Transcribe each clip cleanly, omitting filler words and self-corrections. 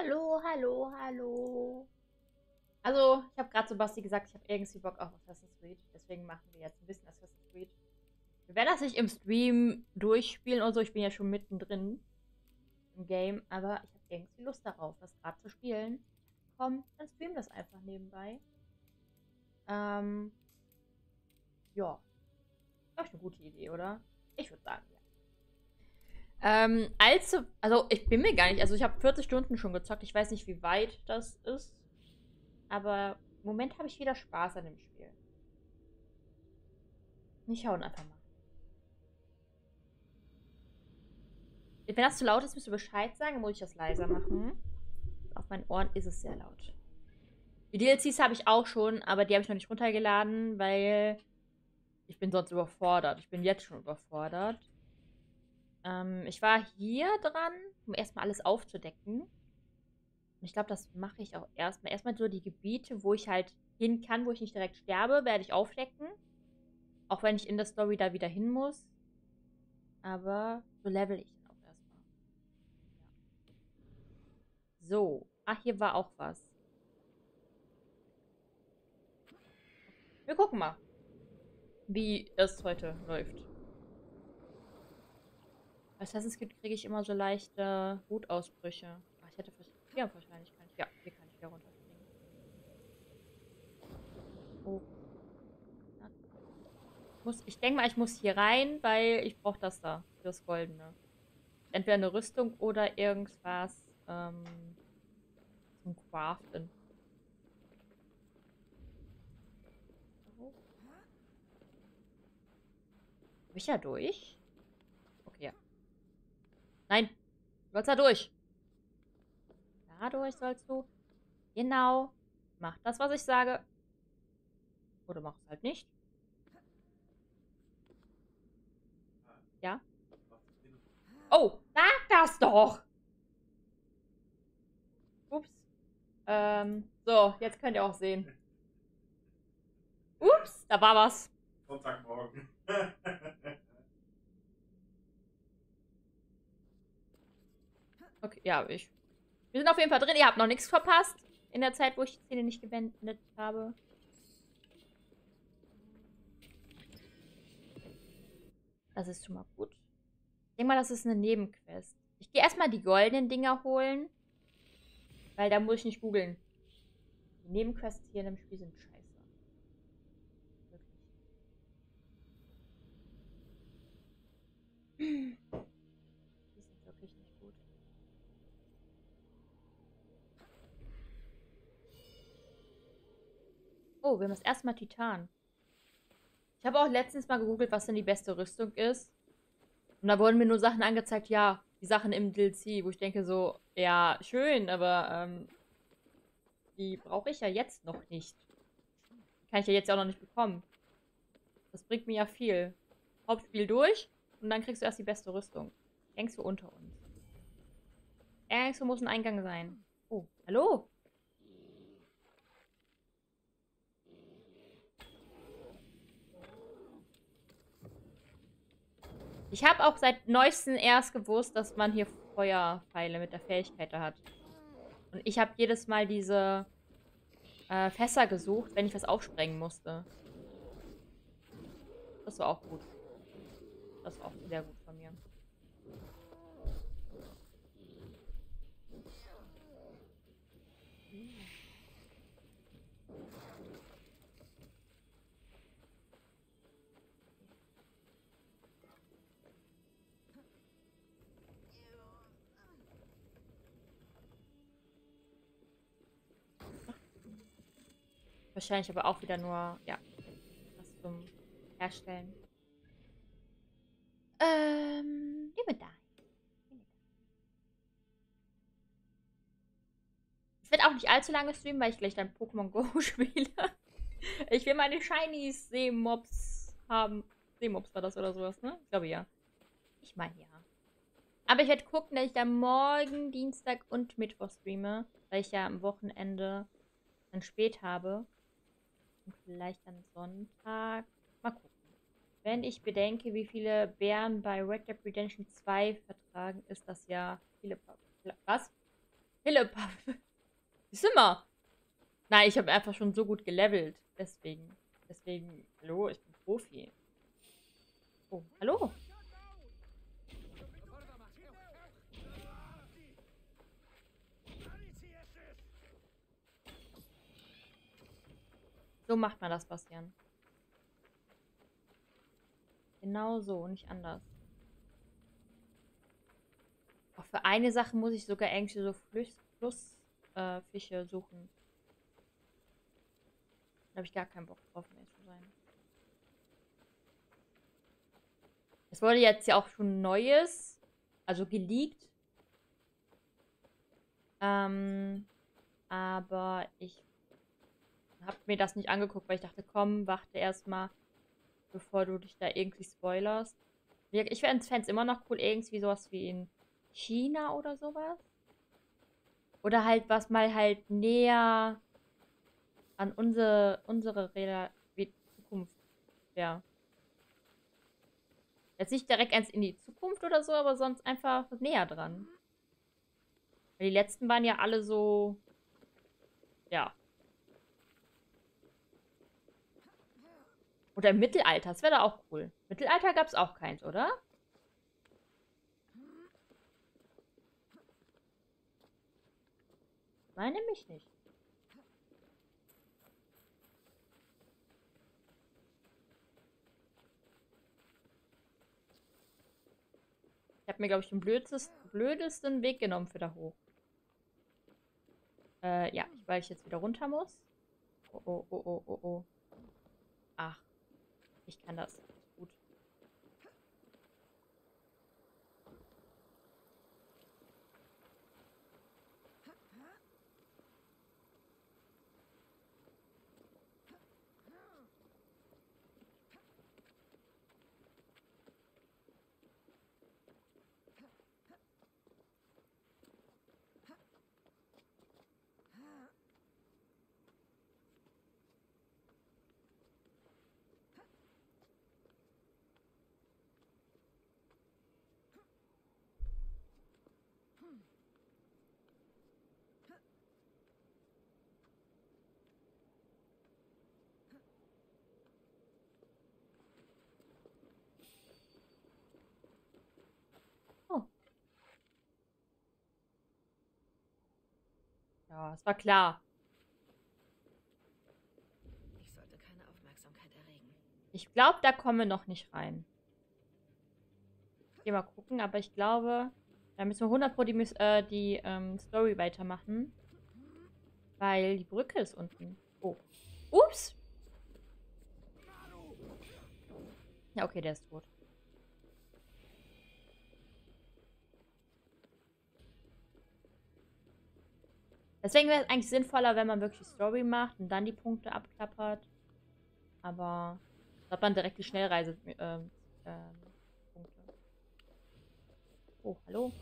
Hallo, hallo, hallo. Also, ich habe gerade zu Basti gesagt, ich habe irgendwie Bock auf Assassin's Creed. Deswegen machen wir jetzt ein bisschen Assassin's Creed. Wir werden das nicht im Stream durchspielen und so. Ich bin ja schon mittendrin im Game. Aber ich habe irgendwie Lust darauf, das gerade zu spielen. Komm, dann streamen das einfach nebenbei. Ja. Ist eine gute Idee, oder? Ich würde sagen, ja. Also ich bin mir gar nicht, also ich habe 40 Stunden schon gezockt, ich weiß nicht, wie weit das ist, aber im Moment habe ich wieder Spaß an dem Spiel. Wir schauen einfach mal. Wenn das zu laut ist, müsst ihr Bescheid sagen, dann muss ich das leiser machen. Auf meinen Ohren ist es sehr laut. Die DLCs habe ich auch schon, aber die habe ich noch nicht runtergeladen, weil ich bin sonst überfordert. Ich bin jetzt schon überfordert. Ich war hier dran, um erstmal alles aufzudecken. Und ich glaube, das mache ich auch erstmal. Erstmal so die Gebiete, wo ich halt hin kann, wo ich nicht direkt sterbe, werde ich aufdecken. Auch wenn ich in der Story da wieder hin muss. Aber so level ich auch erstmal. Ja. So. Ach, hier war auch was. Wir gucken mal, wie es heute läuft. Assassin's Creed kriege ich immer so leichte Wutausbrüche. Ach, ich hätte ja, wahrscheinlich kann ich. Ja, hier kann ich wieder runterspringen. Oh. Ich denke mal, ich muss hier rein, weil ich brauche das da. Das Goldene. Entweder eine Rüstung oder irgendwas zum Craften. Bin ich ja durch? Nein, du sollst da durch. Dadurch sollst du. Genau. Mach das, was ich sage. Oder mach es halt nicht. Ja. Oh, sag das doch. Ups. So, jetzt könnt ihr auch sehen. Ups, da war was. Sonntagmorgen. Okay, ja, wir sind auf jeden Fall drin. Ihr habt noch nichts verpasst. In der Zeit, wo ich die Szene nicht gewendet habe. Das ist schon mal gut. Ich denke mal, das ist eine Nebenquest. Ich gehe erstmal die goldenen Dinger holen. Weil da muss ich nicht googeln. Die Nebenquests hier in dem Spiel sind scheiße. Wirklich. Oh, wir haben das erstmal Titan. Ich habe auch letztens mal gegoogelt, was denn die beste Rüstung ist. Und da wurden mir nur Sachen angezeigt, ja, die Sachen im DLC, wo ich denke so, ja, schön, aber die brauche ich ja jetzt noch nicht. Die kann ich ja jetzt auch noch nicht bekommen. Das bringt mir ja viel. Hauptspiel durch und dann kriegst du erst die beste Rüstung. Denkst du unter uns. Irgendwo muss ein Eingang sein. Oh, hallo? Ich habe auch seit neuestem erst gewusst, dass man hier Feuerpfeile mit der Fähigkeit da hat. Und ich habe jedes Mal diese Fässer gesucht, wenn ich was aufsprengen musste. Das war auch gut. Das war auch sehr gut von mir. Wahrscheinlich aber auch wieder nur, ja, was zum Herstellen. Nehmen wir da. Ich werde auch nicht allzu lange streamen, weil ich gleich dann Pokémon Go spiele. Ich will meine Shinies Seemobs haben. Seemobs war das oder sowas, ne? Ich glaube ja. Ich meine ja. Aber ich werde gucken, dass ich dann morgen, Dienstag und Mittwoch streame, weil ich ja am Wochenende dann spät habe. Und vielleicht am Sonntag. Mal gucken. Wenn ich bedenke, wie viele Bären bei Red Dead Redemption 2 vertragen, ist das ja viele... Was? Philipp. Ist immer. Nein, ich habe einfach schon so gut gelevelt. Deswegen. Hallo, ich bin Profi. Oh, hallo. So macht man das, Bastian. Genau so, nicht anders. Auch für eine Sache muss ich sogar irgendwie so Flussfische suchen. Da habe ich gar keinen Bock drauf mehr zu sein. Es wurde jetzt ja auch schon Neues, also geleakt. Aber ich habe mir das nicht angeguckt, weil ich dachte, komm, warte erstmal, bevor du dich da irgendwie spoilerst. Ich fände es immer noch cool, irgendwie sowas wie in China oder sowas. Oder halt, was mal halt näher an unsere Zukunft wäre. Jetzt nicht direkt eins in die Zukunft oder so, aber sonst einfach näher dran. Weil die letzten waren ja alle so. Ja. Oder im Mittelalter, das wäre da auch cool. Mittelalter gab es auch keins, oder? Nein, nämlich nicht. Ich habe mir, glaube ich, den blödesten Weg genommen für da hoch. Ja, weil ich jetzt wieder runter muss. Oh, oh, oh, oh, oh, oh. Ach. Ich kann das. Gut. Ja, es war klar. Ich sollte keine Aufmerksamkeit erregen. Ich glaube, da kommen wir noch nicht rein. Ich gehe mal gucken, aber ich glaube, da müssen wir 100% die Story weitermachen. Weil die Brücke ist unten. Oh. Ups! Ja, okay, der ist tot. Deswegen wäre es eigentlich sinnvoller, wenn man wirklich die Story macht und dann die Punkte abklappert. Aber da hat man direkt die Schnellreise. Punkte. Oh, hallo.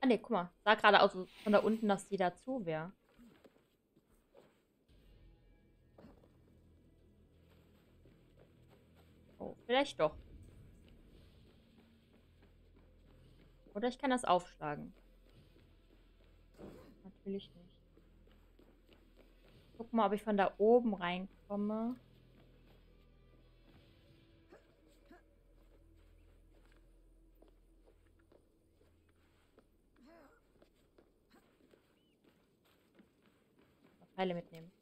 Ah ne, guck mal. Sah gerade aus von da unten, dass die da zu wäre. Vielleicht doch. Oder ich kann das aufschlagen. Natürlich nicht. Guck mal, ob ich von da oben reinkomme. Teile mitnehmen.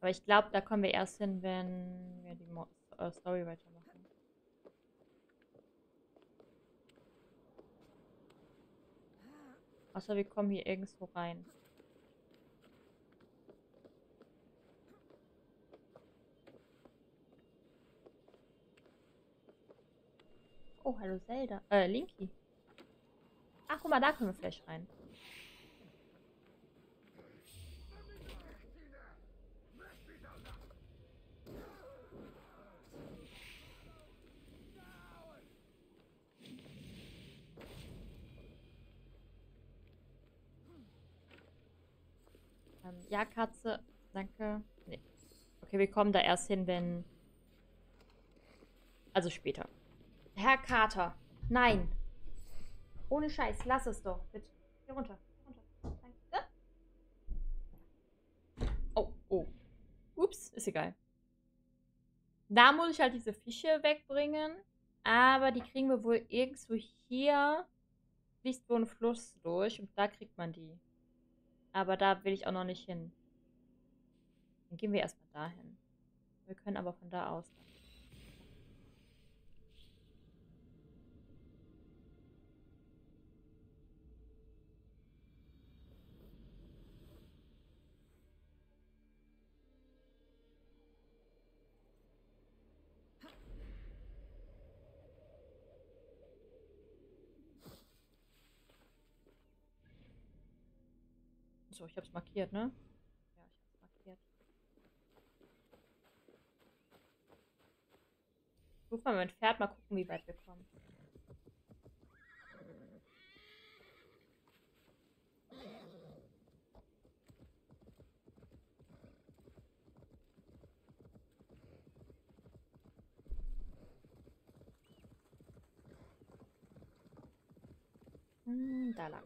Aber ich glaube, da kommen wir erst hin, wenn wir die Story weitermachen. Außer wir kommen hier irgendwo rein. Oh, hallo Zelda. Linky. Ach, guck mal, da können wir vielleicht rein. Ja, Katze. Danke. Nee. Okay, wir kommen da erst hin, wenn... Also später. Herr Kater, nein. Ohne Scheiß, lass es doch. Bitte. Hier runter. Runter. Danke. Oh, oh. Ups, ist egal. Da muss ich halt diese Fische wegbringen. Aber die kriegen wir wohl irgendwo hier. Fließt so ein Fluss durch und da kriegt man die. Aber da will ich auch noch nicht hin. Dann gehen wir erstmal dahin. Wir können aber von da aus. So, ich hab's markiert, ne? Ja, ich hab's markiert. Ich ruf mal mein Pferd, mal gucken, wie weit wir kommen. Da lang.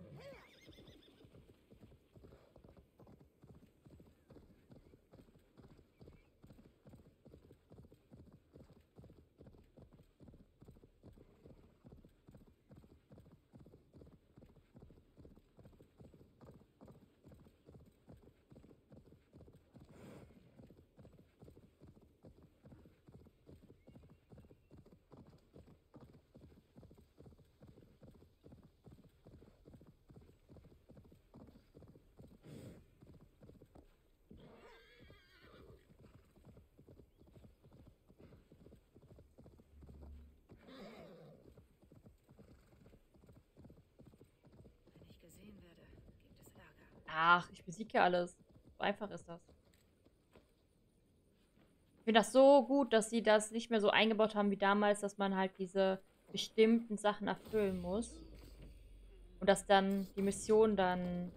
Ach, ich besiege alles. So einfach ist das. Ich finde das so gut, dass sie das nicht mehr so eingebaut haben wie damals, dass man halt diese bestimmten Sachen erfüllen muss. Und dass dann die Mission dann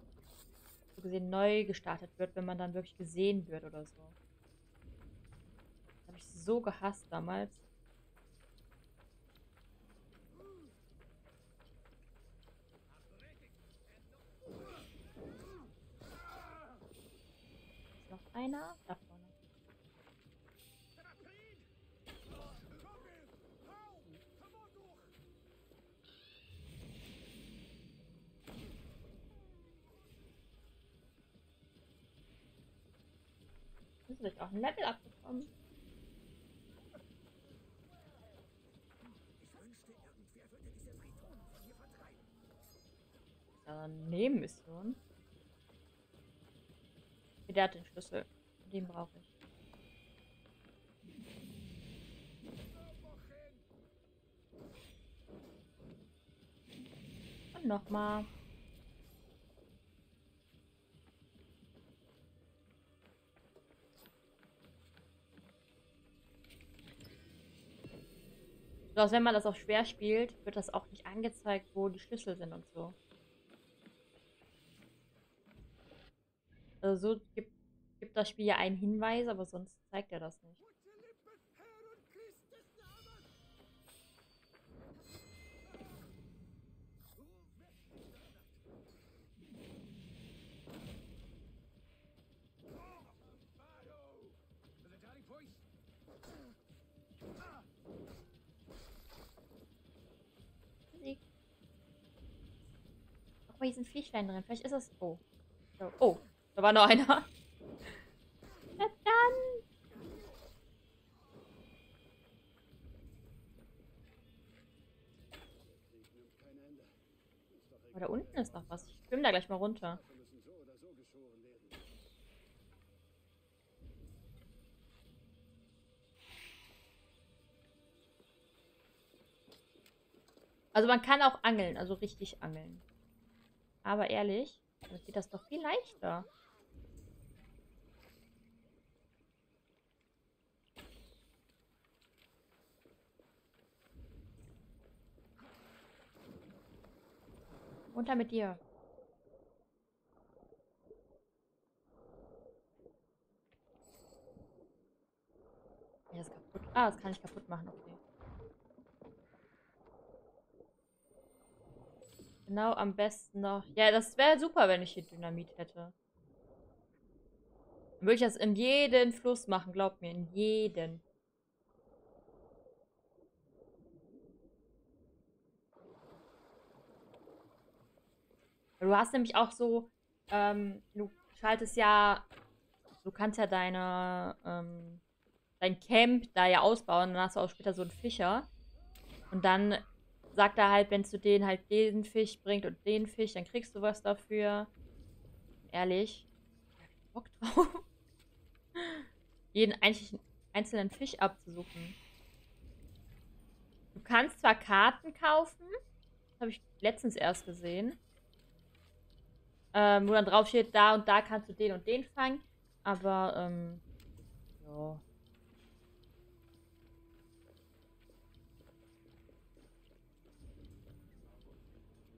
so gesehen neu gestartet wird, wenn man dann wirklich gesehen wird oder so. Das habe ich so gehasst damals. Einer da vorne. Müssen wir jetzt auch ein Level abbekommen? Ja, Nebenmission. Der hat den Schlüssel. Den brauche ich. Und nochmal. So, also wenn man das auch schwer spielt, wird das auch nicht angezeigt, wo die Schlüssel sind und so. Also so gibt das Spiel ja einen Hinweis, aber sonst zeigt er das nicht. Guck mal, hier sind Fischlein drin. Vielleicht ist das... Oh. Oh. Da war noch einer. Verdammt! Aber da unten ist noch was. Ich schwimme da gleich mal runter. Also man kann auch angeln, also richtig angeln. Aber ehrlich, damit geht das doch viel leichter. Runter mit dir. Ah, das kann ich kaputt machen, okay. Genau, am besten noch. Ja, das wäre super, wenn ich hier Dynamit hätte. Dann würde ich das in jeden Fluss machen, glaubt mir, in jeden. Du hast nämlich auch so, du schaltest ja, du kannst ja deine, dein Camp da ja ausbauen, dann hast du auch später so einen Fischer. Und dann sagt er halt, wenn du den halt den Fisch bringt und den Fisch, dann kriegst du was dafür. Ehrlich. Ich hab Bock drauf. Jeden einzelnen Fisch abzusuchen. Du kannst zwar Karten kaufen, das habe ich letztens erst gesehen. Wo dann drauf steht, da und da kannst du den und den fangen. Aber, ja.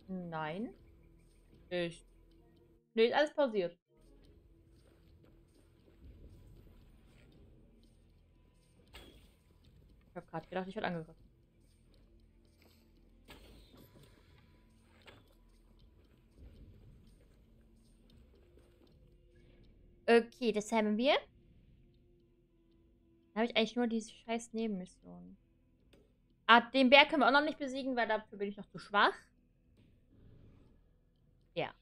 Nein. Ich. Nee, ist alles pausiert. Ich habe gerade gedacht, ich werde angegriffen. Okay, das haben wir. Da habe ich eigentlich nur diese scheiß Nebenmission. Ah, den Berg können wir auch noch nicht besiegen, weil dafür bin ich noch zu schwach. Ja.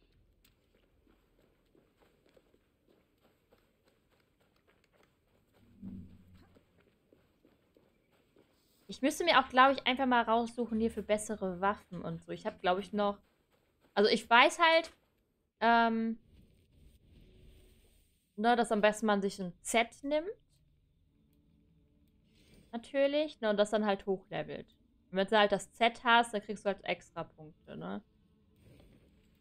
Ich müsste mir auch, glaube ich, einfach mal raussuchen hier für bessere Waffen und so. Ich habe, glaube ich, noch... Also ich weiß halt, ne, dass am besten man sich ein Z nimmt. Natürlich. Ne, und das dann halt hochlevelt. Und wenn du halt das Z hast, dann kriegst du halt extra Punkte, ne?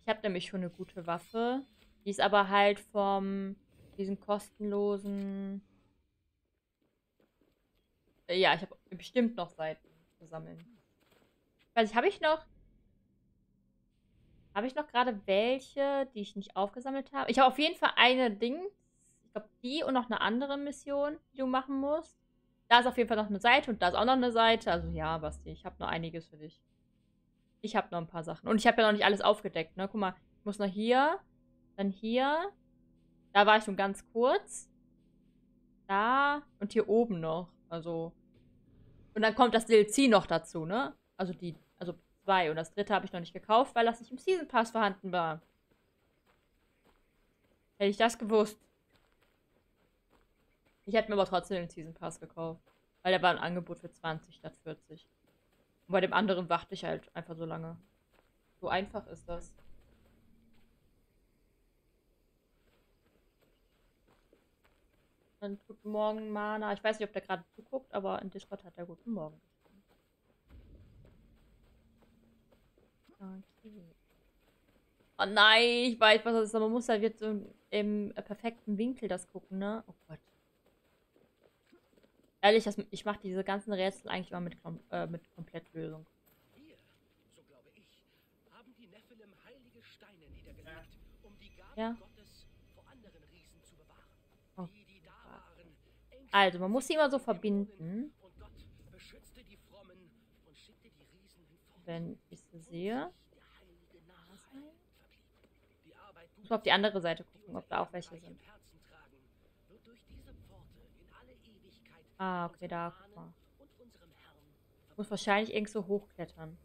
Ich habe nämlich schon eine gute Waffe. Die ist aber halt vom... diesen kostenlosen... Ja, ich habe bestimmt noch Seiten zu sammeln. Ich weiß nicht, habe ich noch... Habe ich noch gerade welche, die ich nicht aufgesammelt habe? Ich habe auf jeden Fall eine Ding. Ich glaube, die und noch eine andere Mission, die du machen musst. Da ist auf jeden Fall noch eine Seite und da ist auch noch eine Seite. Also ja, Basti, ich habe noch einiges für dich. Ich habe noch ein paar Sachen. Und ich habe ja noch nicht alles aufgedeckt, ne? Guck mal, ich muss noch hier, dann hier. Da war ich schon ganz kurz. Da und hier oben noch. Also. Und dann kommt das DLC noch dazu, ne? Also die, also 2. Und das 3. habe ich noch nicht gekauft, weil das nicht im Season Pass vorhanden war. Hätte ich das gewusst. Ich hätte mir aber trotzdem den Season Pass gekauft. Weil da war ein Angebot für 20 statt 40. Und bei dem anderen warte ich halt einfach so lange. So einfach ist das. Dann guten Morgen, Mana. Ich weiß nicht, ob der gerade zuguckt, aber in Discord hat er guten Morgen. Okay. Oh nein, ich weiß, was das ist, aber man muss halt jetzt so im perfekten Winkel das gucken, ne? Oh Gott. Ehrlich, ich mache diese ganzen Rätsel eigentlich immer mit Komplettlösung. Hier, so glaube ich, haben die Nephilim heilige Steine niedergelegt, um die Gaben Gottes vor anderen Riesen zu bewahren. Oh. Die da waren, also, man muss sie immer so verbinden. Und Gott beschützte die Frommen und schickte die Riesen hinfort. Wenn ich sie sehe. Ich muss mal auf die andere Seite gucken, ob da auch welche sind. Ah, okay, da. Guck mal. Ich muss wahrscheinlich irgend so hochklettern.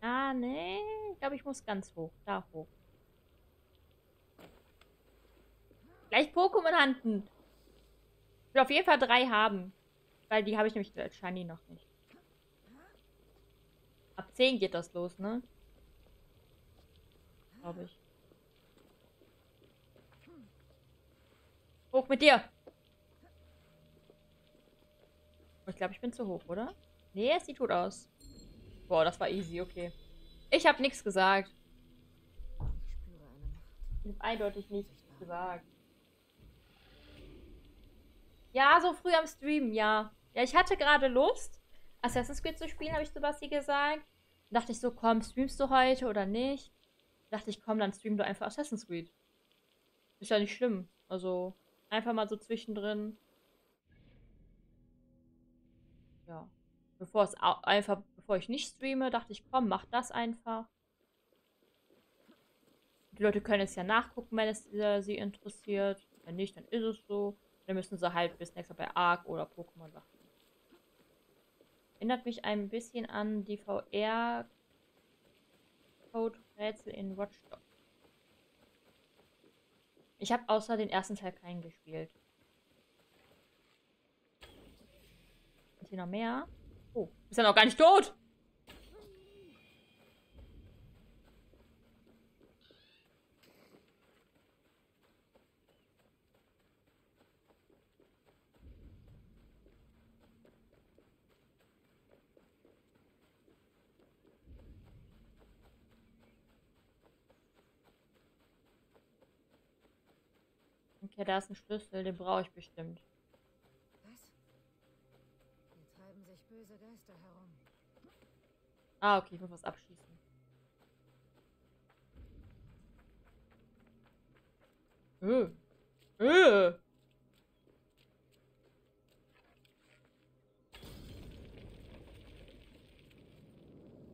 Ah, nee. Ich glaube, ich muss ganz hoch. Da hoch. Gleich Pokémon-Handen. Ich will auf jeden Fall 3 haben. Weil die habe ich nämlich als Shiny noch nicht. Ab 10 geht das los, ne? Glaube ich. Hoch mit dir! Ich glaube, ich bin zu hoch, oder? Nee, es sieht gut aus. Boah, das war easy, okay. Ich habe nichts gesagt. Ich habe eindeutig nichts gesagt. Ja, so früh am Stream, ja. Ja, ich hatte gerade Lust, Assassin's Creed zu spielen, habe ich zu Basti gesagt. Dann dachte ich so, komm, streamst du heute oder nicht? Dann dachte ich, komm, dann stream du einfach Assassin's Creed. Ist ja nicht schlimm. Also einfach mal so zwischendrin. Ja. Bevor ich nicht streame, dachte ich, komm, mach das einfach. Die Leute können es ja nachgucken, wenn es sie interessiert. Wenn nicht, dann ist es so. Dann müssen sie halt bis nächstes Mal bei Ark oder Pokémon warten. Erinnert mich ein bisschen an die VR-Code-Rätsel in Watchdog. Ich habe außer den ersten Teil keinen gespielt. Ist hier noch mehr? Oh, ist ja noch gar nicht tot! Okay, da ist ein Schlüssel, den brauche ich bestimmt. Was? Hier treiben sich böse Geister herum. Ah, okay, ich muss was abschießen.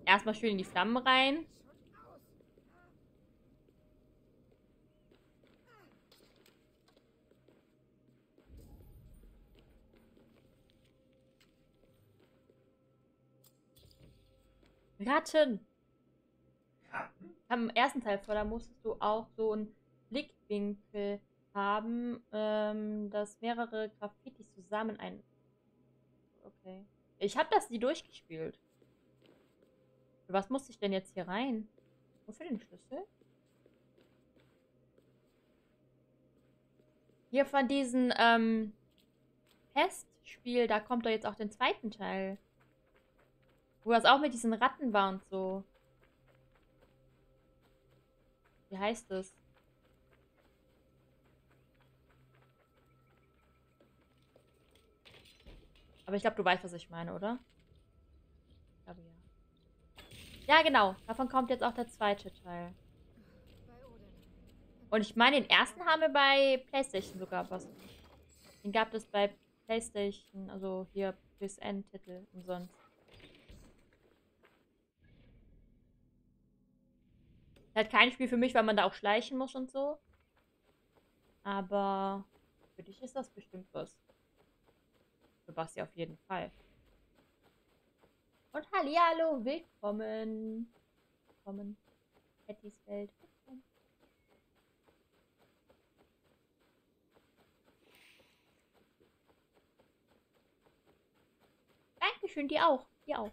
Erstmal schön in die Flammen rein. Ratten! Am ersten Teil vor, da musstest du auch so einen Blickwinkel haben, dass mehrere Graffitis zusammen ein... Okay. Ich habe das nie durchgespielt. Für was musste ich denn jetzt hier rein? Wofür den Schlüssel? Hier von diesem Pestspiel, da kommt doch jetzt auch den zweiten Teil. Wo das auch mit diesen Ratten war und so. Wie heißt das? Aber ich glaube, du weißt, was ich meine, oder? Ich glaube, ja. Ja, genau. Davon kommt jetzt auch der zweite Teil. Und ich meine, den ersten haben wir bei PlayStation sogar was. Den gab es bei PlayStation, also hier PSN-Titel umsonst. Halt kein Spiel für mich, weil man da auch schleichen muss und so. Aber für dich ist das bestimmt was. Für Basti auf jeden Fall. Und hallihallo, willkommen. Willkommen. Pattys Welt. Willkommen. Dankeschön, dir auch. Dir auch.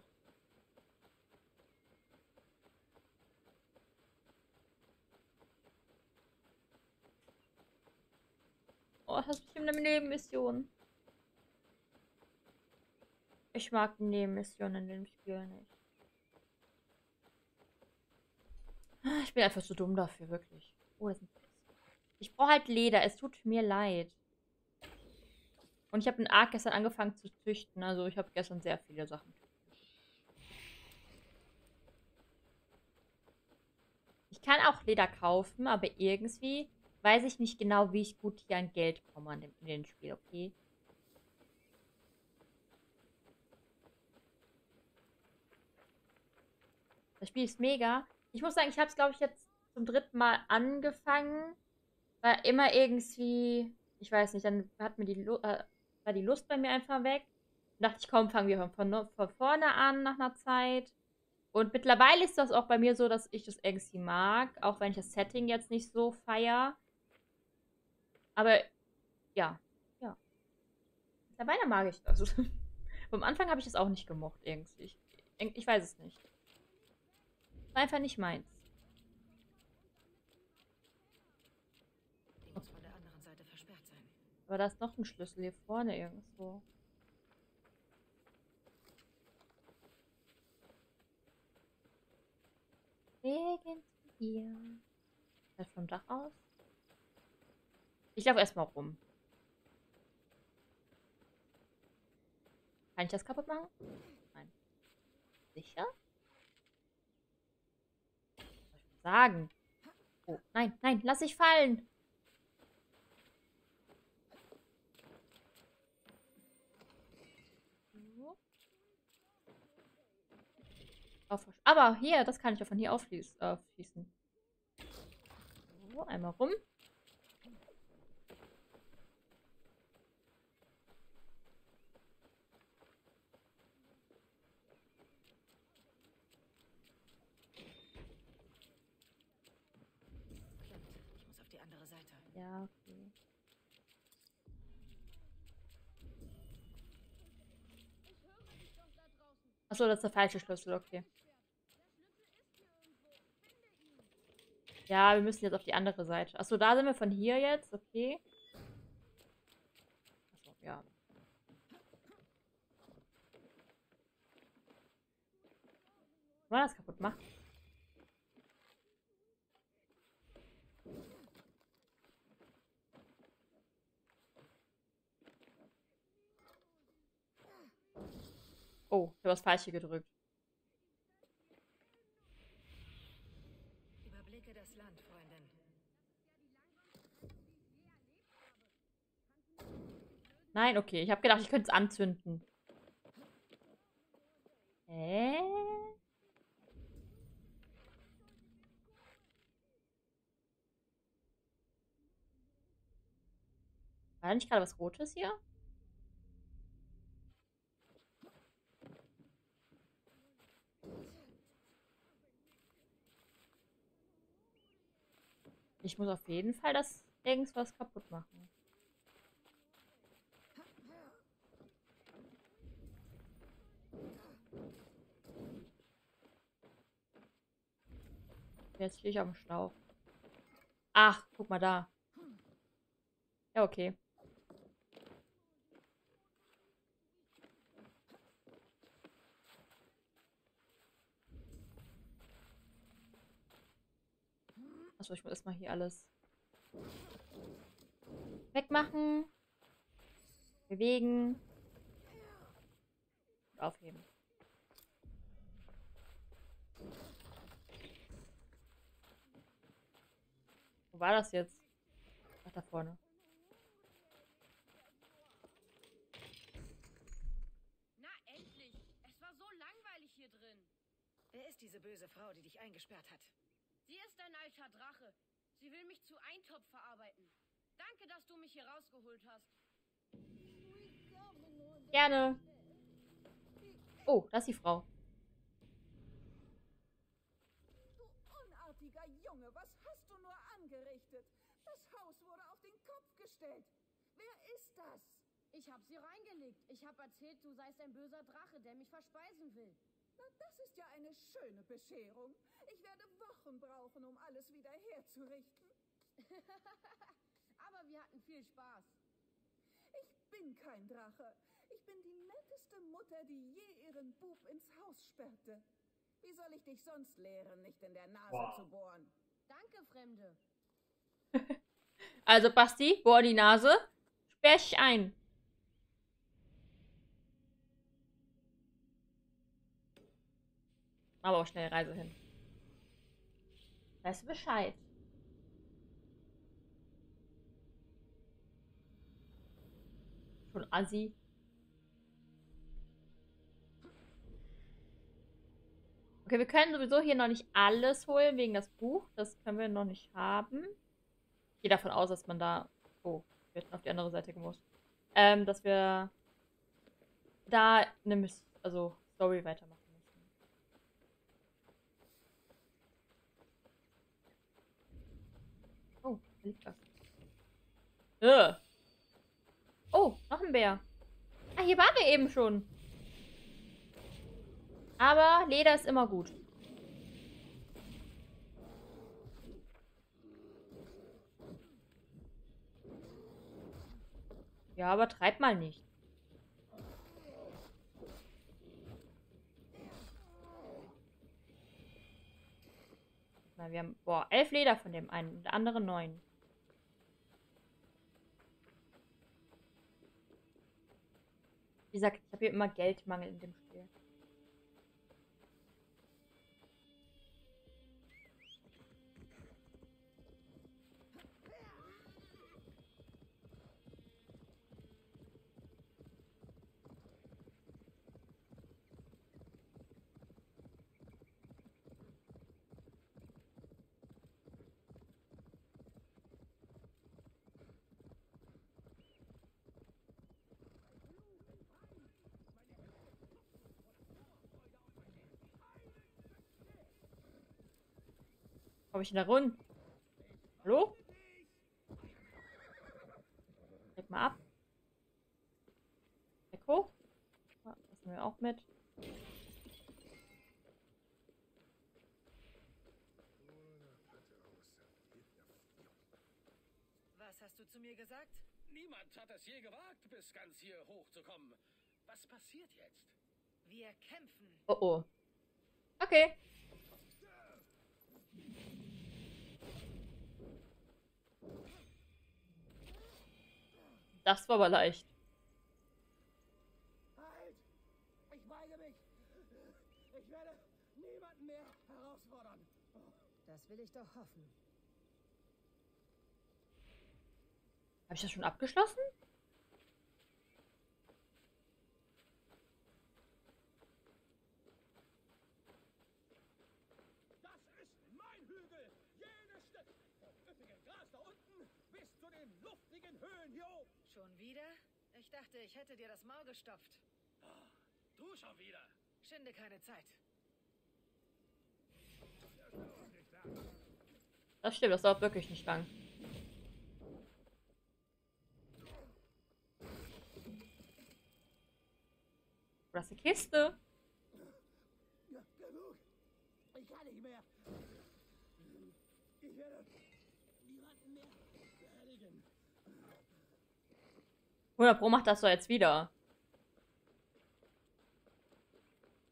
Oh, das ist bestimmt eine Nebenmission. Ich mag Nebenmissionen in dem Spiel nicht. Ich bin einfach zu dumm dafür, wirklich. Oh, das ist ein Piss. Ich brauche halt Leder, es tut mir leid. Und ich habe einen Ark gestern angefangen zu züchten, also ich habe gestern sehr viele Sachen. Ich kann auch Leder kaufen, aber irgendwie... Weiß ich nicht genau, wie ich gut hier an Geld komme in dem Spiel, okay? Das Spiel ist mega. Ich muss sagen, ich habe es, glaube ich, jetzt zum 3. Mal angefangen. War immer irgendwie, ich weiß nicht, dann hat mir war die Lust bei mir einfach weg. Dann dachte ich, komm, fangen wir von vorne an nach einer Zeit. Und mittlerweile ist das auch bei mir so, dass ich das irgendwie mag. Auch wenn ich das Setting jetzt nicht so feiere. Aber ja, ja. Mittlerweile mag ich das. Am Anfang habe ich das auch nicht gemocht irgendwie. Ich weiß es nicht. War einfach nicht meins. Die muss von der anderen Seite versperrt sein. Aber da ist noch ein Schlüssel hier vorne irgendwo. Wegen hier. Halt vom Dach aus. Ich laufe erstmal rum. Kann ich das kaputt machen? Nein. Sicher? Was soll ich sagen? Oh, nein, nein, lass dich fallen! Aber hier, das kann ich ja von hier aufschießen. So, einmal rum. Ich muss auf die andere Seite. Ja, okay. Achso, das ist der falsche Schlüssel, okay. Ja, wir müssen jetzt auf die andere Seite. Achso, da sind wir von hier jetzt, okay. Achso, ja. Wollen wir das kaputt machen? Oh, ich habe das Falsche gedrückt. Überblicke das Land, Freundin. Nein, okay. Ich habe gedacht, ich könnte es anzünden. Hä? War nicht gerade was Rotes hier? Ich muss auf jeden Fall das irgendwas kaputt machen. Jetzt stehe ich auf dem Schlauch. Ach, guck mal da. Ja, okay. Achso, ich muss erstmal hier alles wegmachen, bewegen und aufheben. Wo war das jetzt? Ach, da vorne. Na endlich! Es war so langweilig hier drin. Wer ist diese böse Frau, die dich eingesperrt hat? Sie ist ein alter Drache. Sie will mich zu Eintopf verarbeiten. Danke, dass du mich hier rausgeholt hast. Gerne. Oh, das ist die Frau. Du unartiger Junge, was hast du nur angerichtet? Das Haus wurde auf den Kopf gestellt. Wer ist das? Ich habe sie reingelegt. Ich habe erzählt, du seist ein böser Drache, der mich verspeisen will. Na, das ist ja eine schöne Bescherung. Ich werde Wochen brauchen, um alles wieder herzurichten. Aber wir hatten viel Spaß. Ich bin kein Drache. Ich bin die netteste Mutter, die je ihren Bub ins Haus sperrte. Wie soll ich dich sonst lehren, nicht in der Nase zu bohren? Danke, Fremde. Also, Basti, bohr die Nase, sperr ich ein. Aber auch schnell Reise hin. Weißt du Bescheid? Schon assi. Okay, wir können sowieso hier noch nicht alles holen wegen das Buch. Das können wir noch nicht haben. Ich gehe davon aus, dass man da... Oh, wir hätten auf die andere Seite gemusst. Dass wir da eine Story weitermachen. Oh, noch ein Bär. Ah, hier waren wir eben schon. Aber Leder ist immer gut. Ja, aber treib mal nicht. Na, wir haben 11 Leder von dem einen und der andere 9. Wie gesagt, ich habe hier immer Geldmangel in dem Spiel. Komme ich denn da runter? Hallo? Steck mal ab. Steck hoch. Das nehmen wir auch mit. Was hast du zu mir gesagt? Niemand hat es je gewagt, bis ganz hier hochzukommen. Was passiert jetzt? Wir kämpfen. Oh oh. Okay. Das war aber leicht. Halt! Ich weigere mich. Ich werde niemanden mehr herausfordern. Das will ich doch hoffen. Habe ich das schon abgeschlossen? Das ist mein Hügel. Jedes Stück üppige Gras da unten bis zu den luftigen Höhen hier oben. Schon wieder? Ich dachte, ich hätte dir das Maul gestopft. Oh, du schon wieder. Schinde keine Zeit. Das stimmt, das dauert wirklich nicht lang. Das ist die Kiste. Genug. Ich kann nicht mehr. Ich werde niemanden mehr beerdigen. 100 Pro macht das doch jetzt wieder.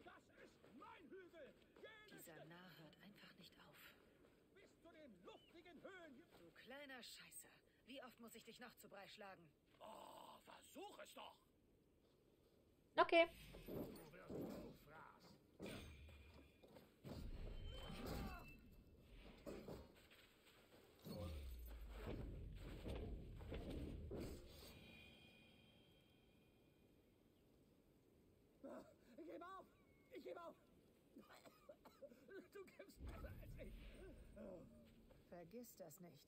Das ist mein Hügel. Dieser Narr hört einfach nicht auf. Bis zu den luftigen Höhen. Du kleiner Scheiße. Wie oft muss ich dich noch zu Brei schlagen? Oh, versuch es doch. Okay. Ich gebe auf! Ich gebe auf! Du gibst besser als ich! Vergiss das nicht.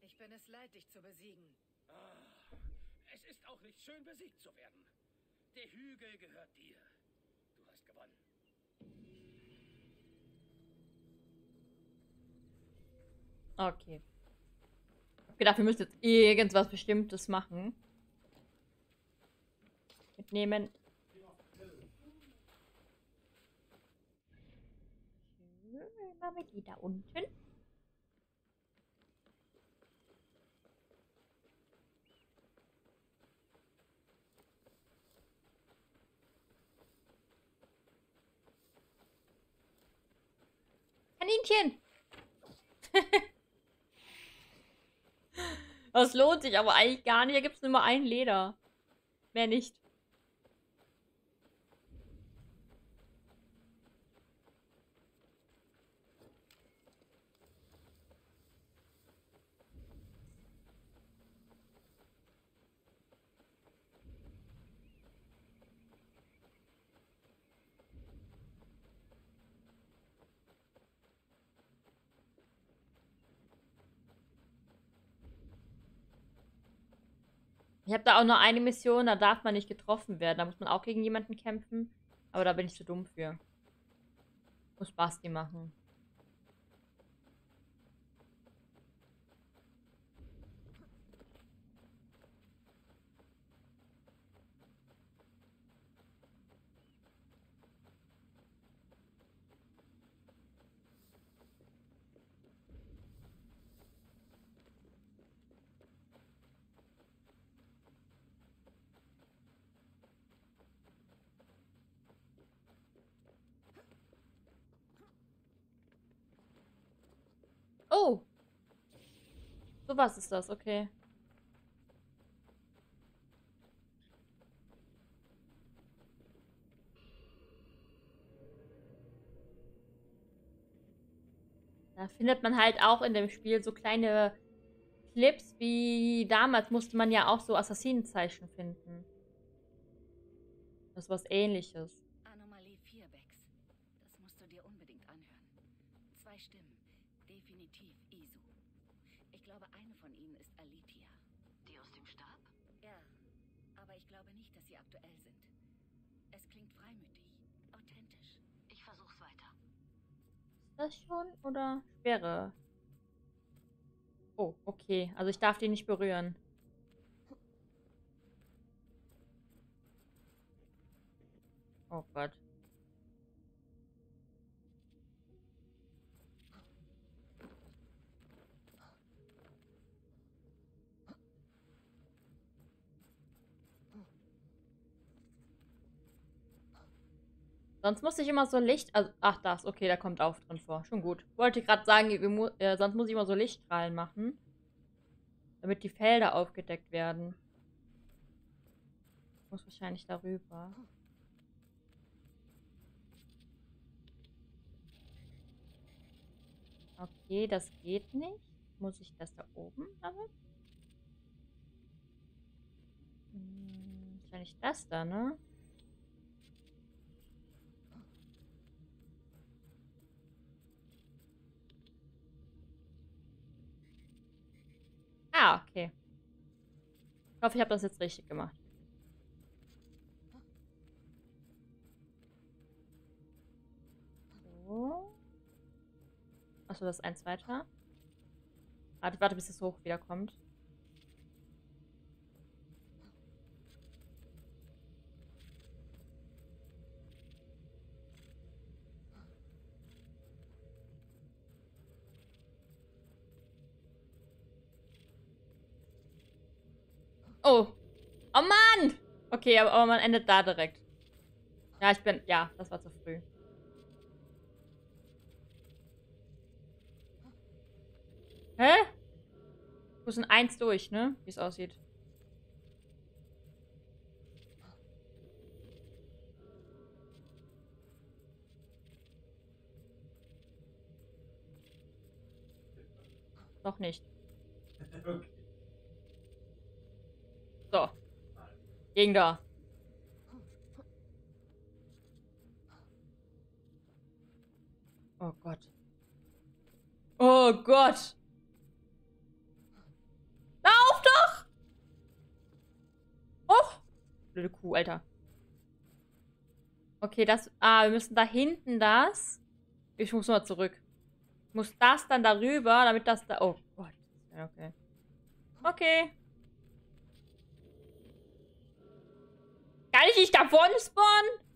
Ich bin es leid, dich zu besiegen. Es ist auch nicht schön, besiegt zu werden. Der Hügel gehört dir. Du hast gewonnen. Okay. Ich hab gedacht, wir müssen jetzt irgendwas Bestimmtes machen. Mitnehmen. Schön, machen wir die da unten. Kaninchen! Das lohnt sich aber eigentlich gar nicht. Hier gibt es nur mal ein Leder. Mehr nicht. Ich habe da auch noch eine Mission, da darf man nicht getroffen werden. Da muss man auch gegen jemanden kämpfen. Aber da bin ich zu dumm für. Muss Basti machen. So was ist das, okay. Da findet man halt auch in dem Spiel so kleine Clips, wie damals musste man ja auch so Assassinenzeichen finden. Das ist was Ähnliches. Anomalie 4-Bex. Das musst du dir unbedingt anhören. 2 Stimmen. Definitiv ISO. Ich glaube, eine von ihnen ist Alitia. Die aus dem Stab? Ja, aber ich glaube nicht, dass sie aktuell sind. Es klingt freimütig, authentisch. Ich versuch's weiter. das schon? Oder Schwere? Oh, okay. Also ich darf die nicht berühren. Oh Gott. Sonst muss ich immer so Licht... Also, ach, das. Okay, da kommt auch drin vor. Schon gut. Wollte gerade sagen, sonst muss ich immer so Lichtstrahlen machen. Damit die Felder aufgedeckt werden. Ich muss wahrscheinlich darüber. Okay, das geht nicht. Muss ich das da oben damit? Hm, wahrscheinlich das da, ne? Ah, okay. Ich hoffe, ich habe das jetzt richtig gemacht. So. Achso, das ist eins weiter. Warte, bis es hoch wiederkommt. Oh. Oh Mann! Okay, aber man endet da direkt. Ja, ich bin... Ja, das war zu früh. Hä? Wir sind eins durch, ne? Wie es aussieht. Noch nicht. Okay. So. Ging da. Oh Gott. Oh Gott. Lauf doch! Och! Blöde Kuh, Alter. Okay, das... Ah, wir müssen da hinten das... Ich muss mal zurück. Ich muss das dann darüber, damit das da... Oh Gott. Okay. Okay. Kann ich nicht davon spawnen?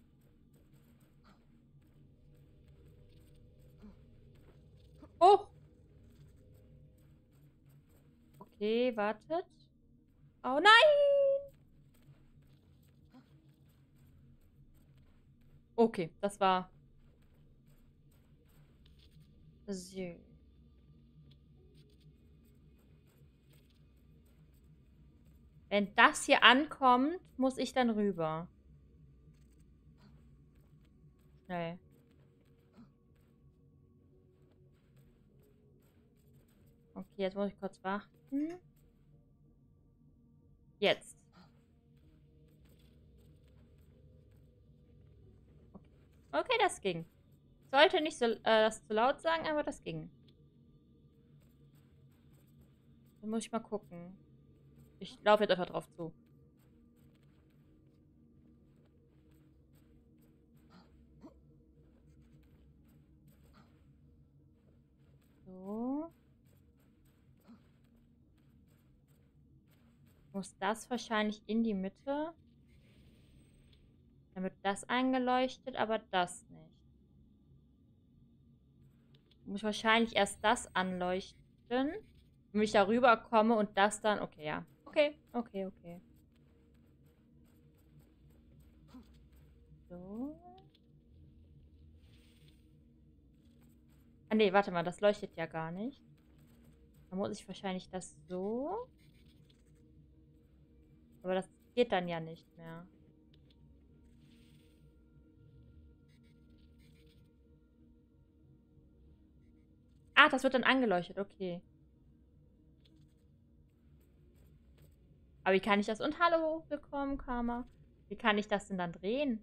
Oh! Okay, wartet. Oh nein! Okay, das war... So. Wenn das hier ankommt, muss ich dann rüber. Schnell. Okay, jetzt muss ich kurz warten. Jetzt. Okay, okay, das ging. Sollte nicht so, das zu laut sagen, aber das ging. Dann muss ich mal gucken. Ich laufe jetzt einfach drauf zu. So. Muss das wahrscheinlich in die Mitte. Dann wird das eingeleuchtet, aber das nicht. Muss wahrscheinlich erst das anleuchten, wenn ich darüber komme und das dann... Okay, ja. Okay, okay, okay. So. Ah ne, warte mal, das leuchtet ja gar nicht. Dann muss ich wahrscheinlich das so. Aber das geht dann ja nicht mehr. Ah, das wird dann angeleuchtet, okay. Aber wie kann ich das? Und hallo, willkommen, Karma. Wie kann ich das denn dann drehen?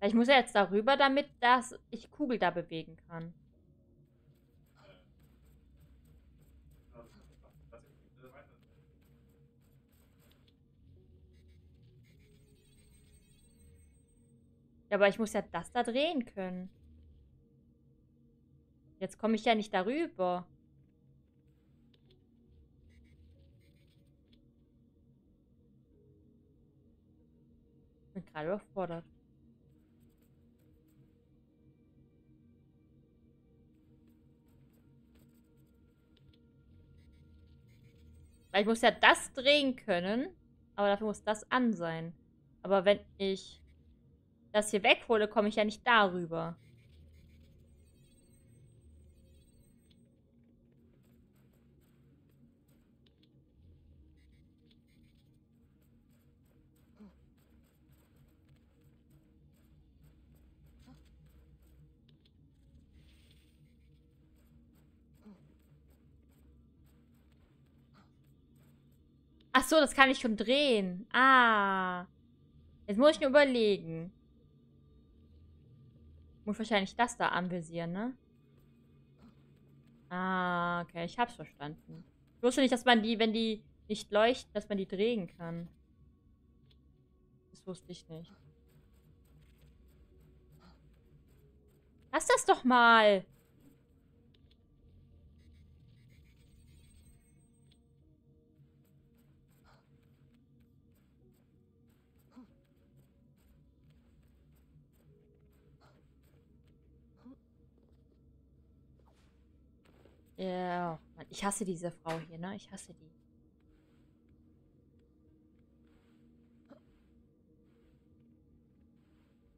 Ich muss ja jetzt darüber, damit ich Kugel da bewegen kann. Ja, aber ich muss ja das da drehen können. Jetzt komme ich ja nicht darüber. Ich bin gerade überfordert. Weil ich muss ja das drehen können, aber dafür muss das an sein. Aber wenn ich das hier weghole, komme ich ja nicht darüber. Ach so, das kann ich schon drehen. Ah. Jetzt muss ich nur überlegen. Muss wahrscheinlich das da anvisieren, ne? Ah, okay. Ich hab's verstanden. Ich wusste nicht, dass man die, wenn die nicht leuchten, dass man die drehen kann. Das wusste ich nicht. Lass das doch mal! Ja, yeah. Mann, ich hasse diese Frau hier, ne? Ich hasse die.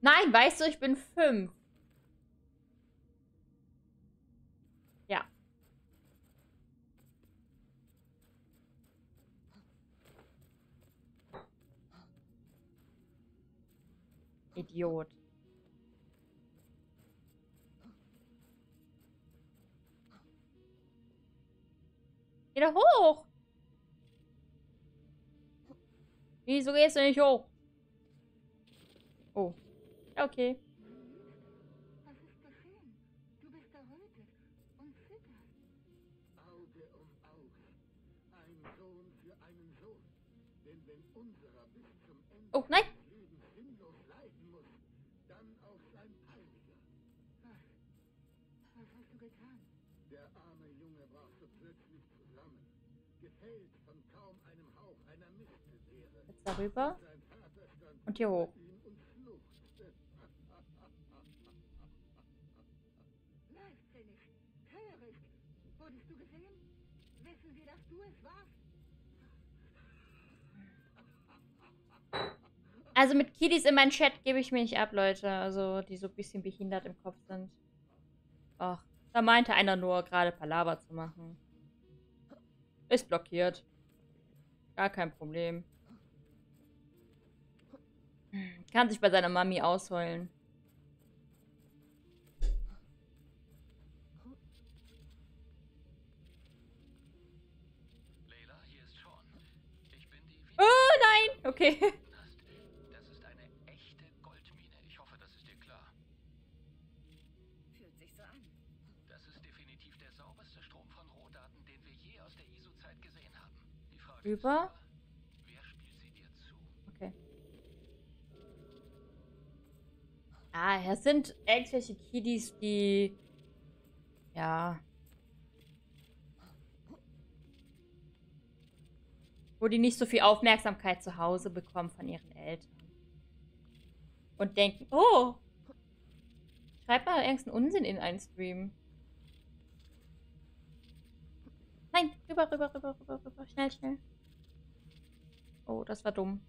Nein, weißt du, ich bin 5. Ja. Idiot. Geh da hoch! Wieso gehst du nicht hoch? Oh. Okay. Was ist geschehen? Du bist errötet und zitterst. Auge um Auge. Ein Sohn für einen Sohn. Denn wenn unserer bis zum Ende des Lebens sinnlos leiden muss, dann auch sein Heiliger. Was hast du getan? Der arme Junge brauchte plötzlich zusammen, gefällt von kaum einem Hauch einer Mistelehre. Jetzt darüber und hier hoch. Leichtsinnig, töricht, wurdest du gesehen? Wissen Sie, dass du es warst? Also mit Kiddies in meinen Chat gebe ich mir nicht ab, Leute, also die so ein bisschen behindert im Kopf sind. Ach. Da meinte einer nur, gerade Palaver zu machen. Ist blockiert. Gar kein Problem. Kann sich bei seiner Mami ausheulen. Leila, hier ist Sean. Ich bin die... Oh nein! Okay. Das ist eine echte Goldmine. Ich hoffe, das ist dir klar. Fühlt sich so an. Das ist definitiv der sauberste Strom von Rohdaten, den wir je aus der ISO-Zeit gesehen haben. Die Frage ist, wer spielt sie dir zu? Okay. Ah, das sind irgendwelche Kiddies, die... Ja. Wo die nicht so viel Aufmerksamkeit zu Hause bekommen von ihren Eltern. Und denken, oh! Schreibt mal irgendeinen Unsinn in einen Stream. Nein, rüber. Schnell. Oh, das war dumm.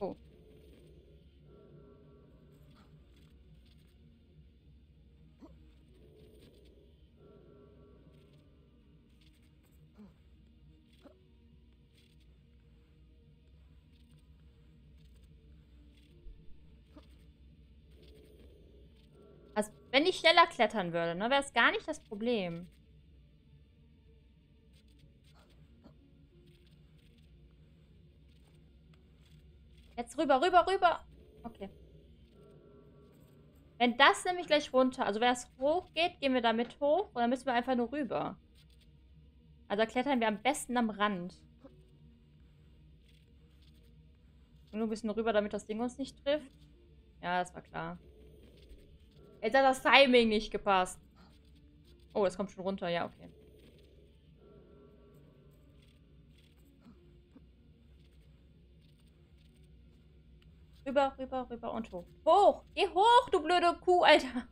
Oh. Also, wenn ich schneller klettern würde, ne, wäre es gar nicht das Problem. Jetzt rüber. Okay. Wenn das nämlich gleich runter, also wenn es hoch geht, gehen wir damit hoch und dann müssen wir einfach nur rüber. Also klettern wir am besten am Rand. Nur ein bisschen rüber, damit das Ding uns nicht trifft. Ja, das war klar. Jetzt hat das Timing nicht gepasst. Oh, das kommt schon runter. Ja, okay. Rüber, rüber, rüber und hoch. Hoch! Geh hoch, du blöde Kuh, Alter!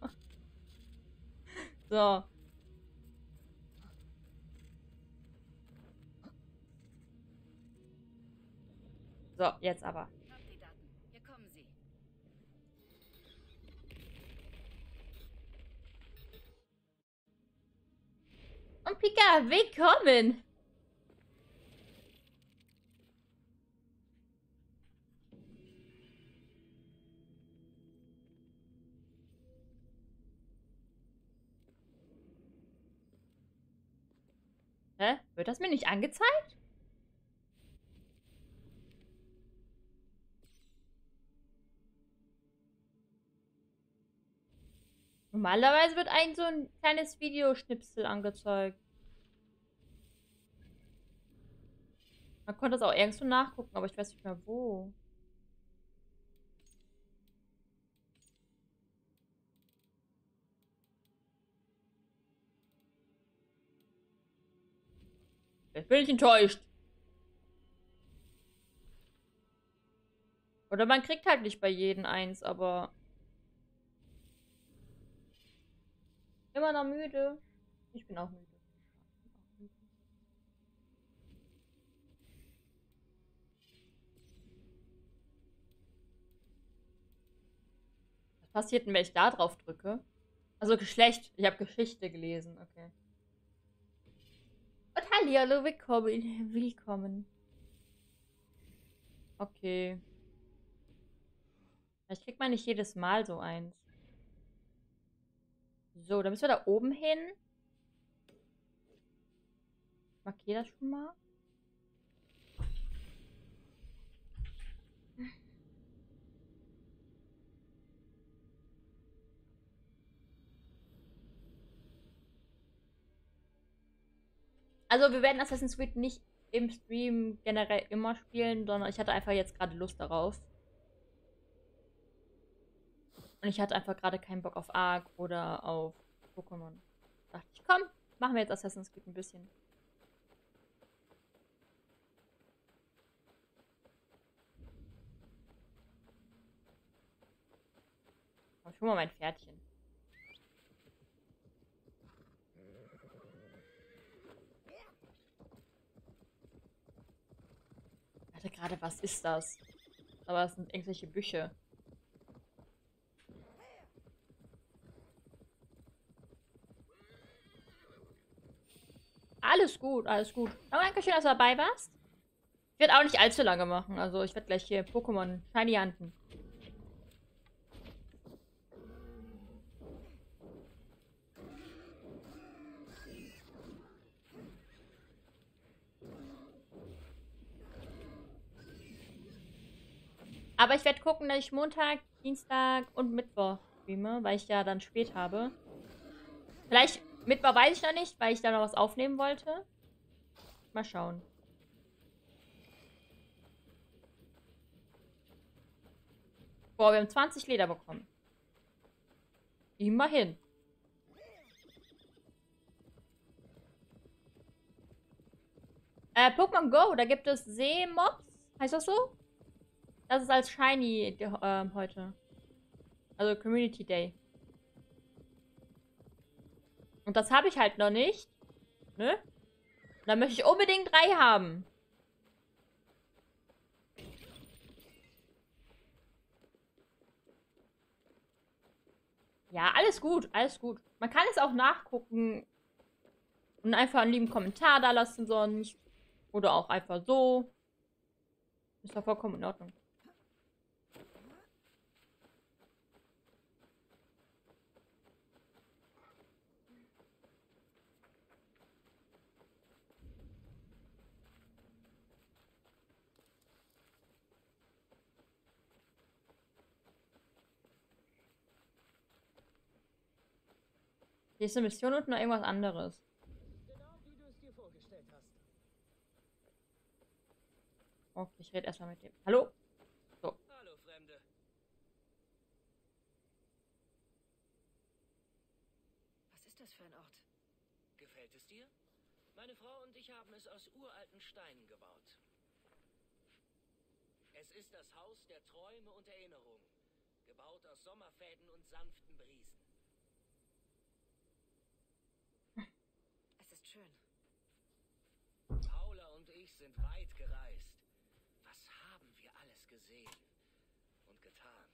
So. So, jetzt aber. Hier kommen sie. Und Pika, willkommen! Hä? Wird das mir nicht angezeigt? Normalerweise wird einem so ein kleines Videoschnipsel angezeigt. Man konnte das auch irgendwo nachgucken, aber ich weiß nicht mehr wo. Jetzt bin ich enttäuscht. Oder man kriegt halt nicht bei jedem eins, aber... Immer noch müde. Ich bin auch müde. Was passiert denn, wenn ich da drauf drücke? Also Geschlecht. Ich habe Geschichte gelesen. Okay. Und hallo, willkommen. Willkommen. Okay. Vielleicht kriegt man nicht jedes Mal so eins. So, dann müssen wir da oben hin. Ich markiere das schon mal. Also wir werden Assassin's Creed nicht im Stream generell immer spielen, sondern ich hatte einfach jetzt gerade Lust darauf. Und ich hatte einfach gerade keinen Bock auf Ark oder auf Pokémon. Da dachte ich, komm, machen wir jetzt Assassin's Creed ein bisschen. Ich hol mal mein Pferdchen. Ich dachte gerade, was ist das? Aber es sind irgendwelche Büsche. Alles gut, alles gut. Aber danke schön, dass du dabei warst. Ich werde auch nicht allzu lange machen. Also ich werde gleich hier Pokémon Shiny Hunten. Aber ich werde gucken, dass ich Montag, Dienstag und Mittwoch streame, weil ich ja dann spät habe. Vielleicht... Mittwoch weiß ich noch nicht, weil ich da noch was aufnehmen wollte. Mal schauen. Boah, wir haben 20 Leder bekommen. Immerhin. Pokémon Go, da gibt es Seemobs. Heißt das so? Das ist als Shiny heute. Also Community Day. Und das habe ich halt noch nicht. Ne? Und dann möchte ich unbedingt 3 haben. Ja, alles gut, alles gut. Man kann es auch nachgucken. Und einfach einen lieben Kommentar da lassen sonst. Oder auch einfach so. Ist ja vollkommen in Ordnung. Nächste Mission und noch irgendwas anderes. Genau wie du es dir vorgestellt hast. Oh, ich rede erstmal mit dem. Hallo? So. Hallo, Fremde. Was ist das für ein Ort? Gefällt es dir? Meine Frau und ich haben es aus uralten Steinen gebaut. Es ist das Haus der Träume und Erinnerungen, gebaut aus Sommerfäden und sanften Briesen. Es ist schön. Paula und ich sind weit gereist. Was haben wir alles gesehen und getan?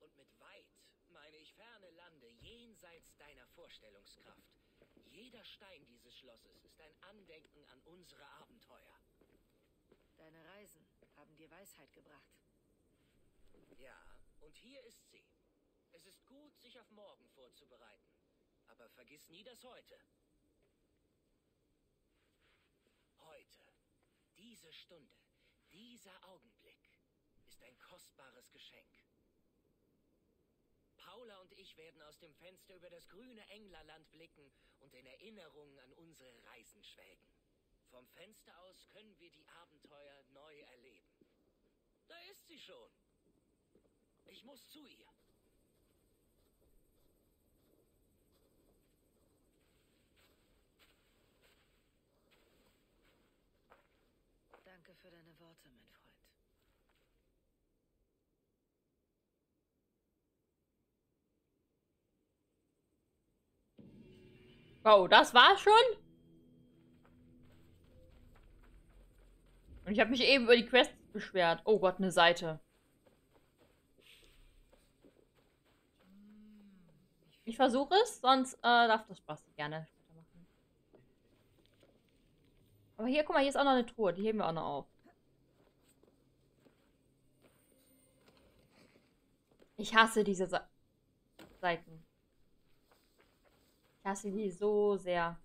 Und mit weit meine ich ferne Lande jenseits deiner Vorstellungskraft. Jeder Stein dieses Schlosses ist ein Andenken an unsere Abenteuer. Deine Reisen haben dir Weisheit gebracht. Ja, und hier ist sie. Es ist gut, sich auf morgen vorzubereiten. Aber vergiss nie das Heute. Heute, diese Stunde, dieser Augenblick ist ein kostbares Geschenk. Paula und ich werden aus dem Fenster über das grüne Englerland blicken und in Erinnerungen an unsere Reisen schwelgen. Vom Fenster aus können wir die Abenteuer neu erleben. Da ist sie schon. Ich muss zu ihr. Danke für deine Worte, mein Freund. Wow, das war's schon? Und ich habe mich eben über die Quest beschwert. Oh Gott, eine Seite. Ich versuche es, sonst darf das Basti gerne später machen. Aber hier, guck mal, hier ist auch noch eine Truhe. Die heben wir auch noch auf. Ich hasse diese Seiten. Ich hasse die so sehr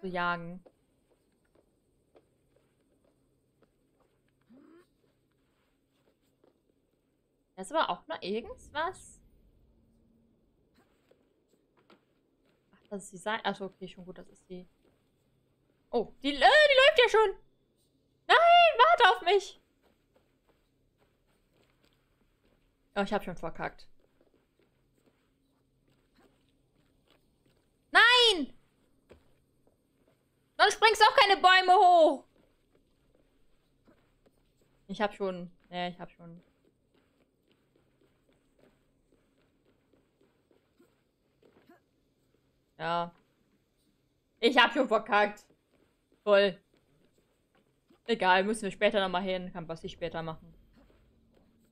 zu jagen. Das war auch noch irgendwas. Ach, das ist die Seite. Achso, okay, schon gut, das ist die. Oh, die läuft ja schon. Nein, warte auf mich. Oh, ich habe schon verkackt. Nein! Sonst springst du auch keine Bäume hoch. Ich habe schon. Ja. Ich hab schon verkackt. Voll. Egal, müssen wir später nochmal hin. Kann Basti später machen.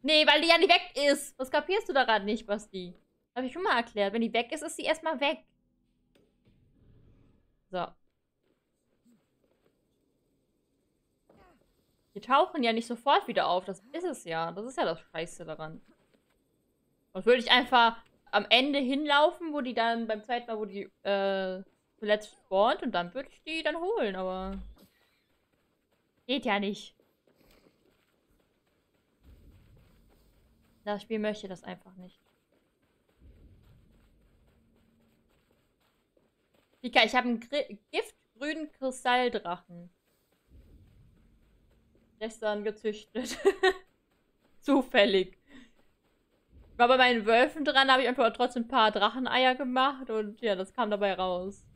Nee, weil die ja nicht weg ist. Was kapierst du daran nicht, Basti? Habe ich schon mal erklärt. Wenn die weg ist, ist sie erstmal weg. So. Die tauchen ja nicht sofort wieder auf. Das ist es ja. Das ist ja das Scheiße daran. Sonst würde ich einfach am Ende hinlaufen, wo die dann beim zweiten Mal, wo die zuletzt spawnt, und dann würde ich die dann holen, aber geht ja nicht. Das Spiel möchte das einfach nicht. Pika, ich habe einen giftgrünen Kristalldrachen gestern gezüchtet. Zufällig. War bei meinen Wölfen dran, habe ich einfach trotzdem ein paar Dracheneier gemacht und ja, das kam dabei raus.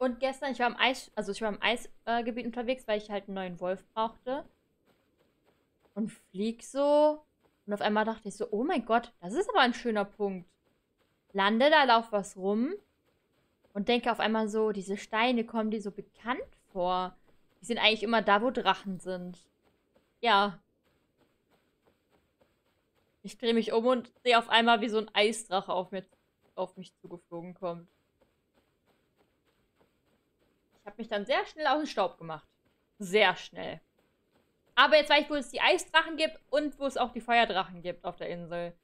Und gestern, ich war im Eisgebiet unterwegs, weil ich halt einen neuen Wolf brauchte. Und flieg so. Und auf einmal dachte ich so, oh mein Gott, das ist aber ein schöner Punkt. Lande, da lauf was rum. Und denke auf einmal so, diese Steine kommen dir so bekannt vor. Die sind eigentlich immer da, wo Drachen sind. Ja. Ich drehe mich um und sehe auf einmal, wie so ein Eisdrache auf mich zugeflogen kommt. Ich habe mich dann sehr schnell aus dem Staub gemacht. Sehr schnell. Aber jetzt weiß ich, wo es die Eisdrachen gibt und wo es auch die Feuerdrachen gibt auf der Insel.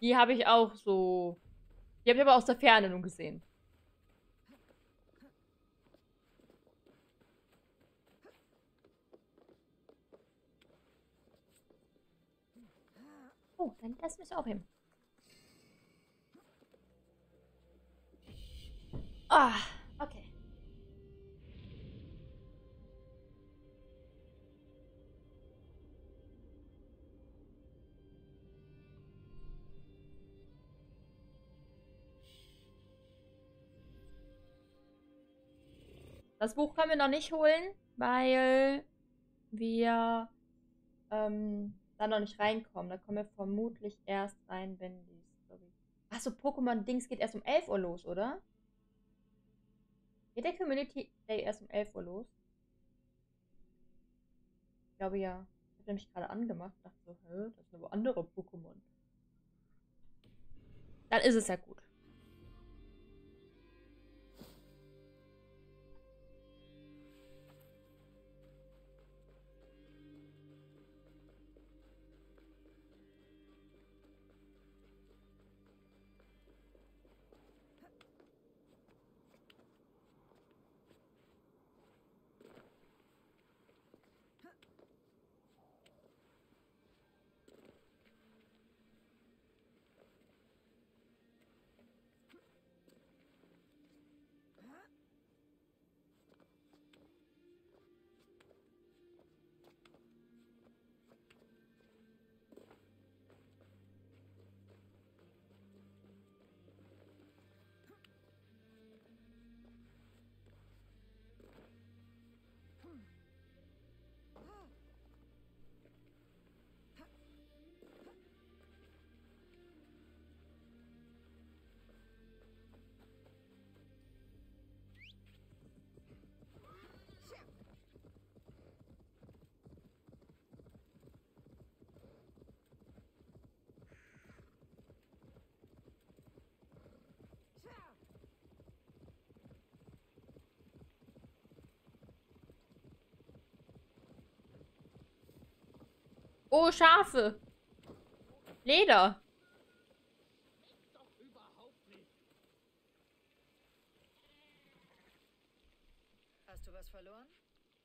Die habe ich auch so... Die habe ich aber aus der Ferne nun gesehen. Oh, dann das müssen wir auch hin. Ah, okay. Das Buch können wir noch nicht holen, weil wir da noch nicht reinkommen. Da kommen wir vermutlich erst rein, wenn die Story... Achso, Pokémon-Dings geht erst um 11 Uhr los, oder? Geht der Community Day erst um 11 Uhr los? Ich glaube ja. Ich habe nämlich gerade angemacht. Ich dachte so, hä, das sind aber andere Pokémon. Dann ist es ja gut. Oh, Schafe. Leder. Hast du was verloren?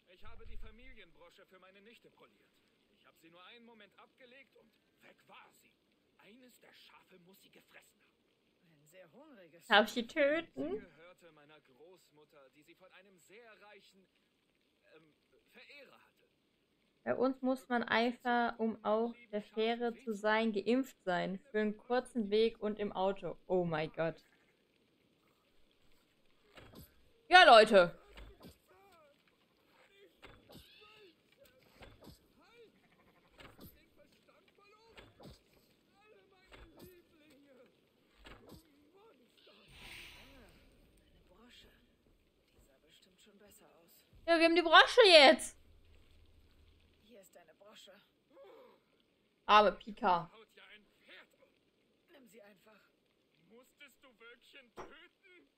Ich habe die Familienbrosche für meine Nichte poliert. Ich habe sie nur einen Moment abgelegt und weg war sie. Eines der Schafe muss sie gefressen haben. Ein sehr hungriges Schaf. Darf ich sie töten? Sie gehörte meiner Großmutter, die sie von einem sehr reichen Verehrer hatte. Bei uns muss man Eifer, um auch der Fähre zu sein, geimpft sein. Für einen kurzen Weg und im Auto. Oh mein Gott. Ja, Leute. Ja, wir haben die Brosche jetzt. Arme Pika. Nimm sie einfach. Musstest du Wölkchen töten?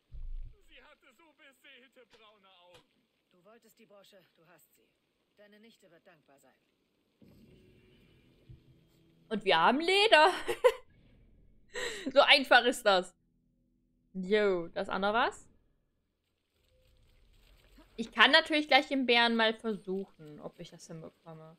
Sie hatte so beseelte braune Augen. Du wolltest die Brosche, du hast sie. Deine Nichte wird dankbar sein. Und wir haben Leder. So einfach ist das. Jo, das andere was? Ich kann natürlich gleich den Bären mal versuchen, ob ich das hinbekomme.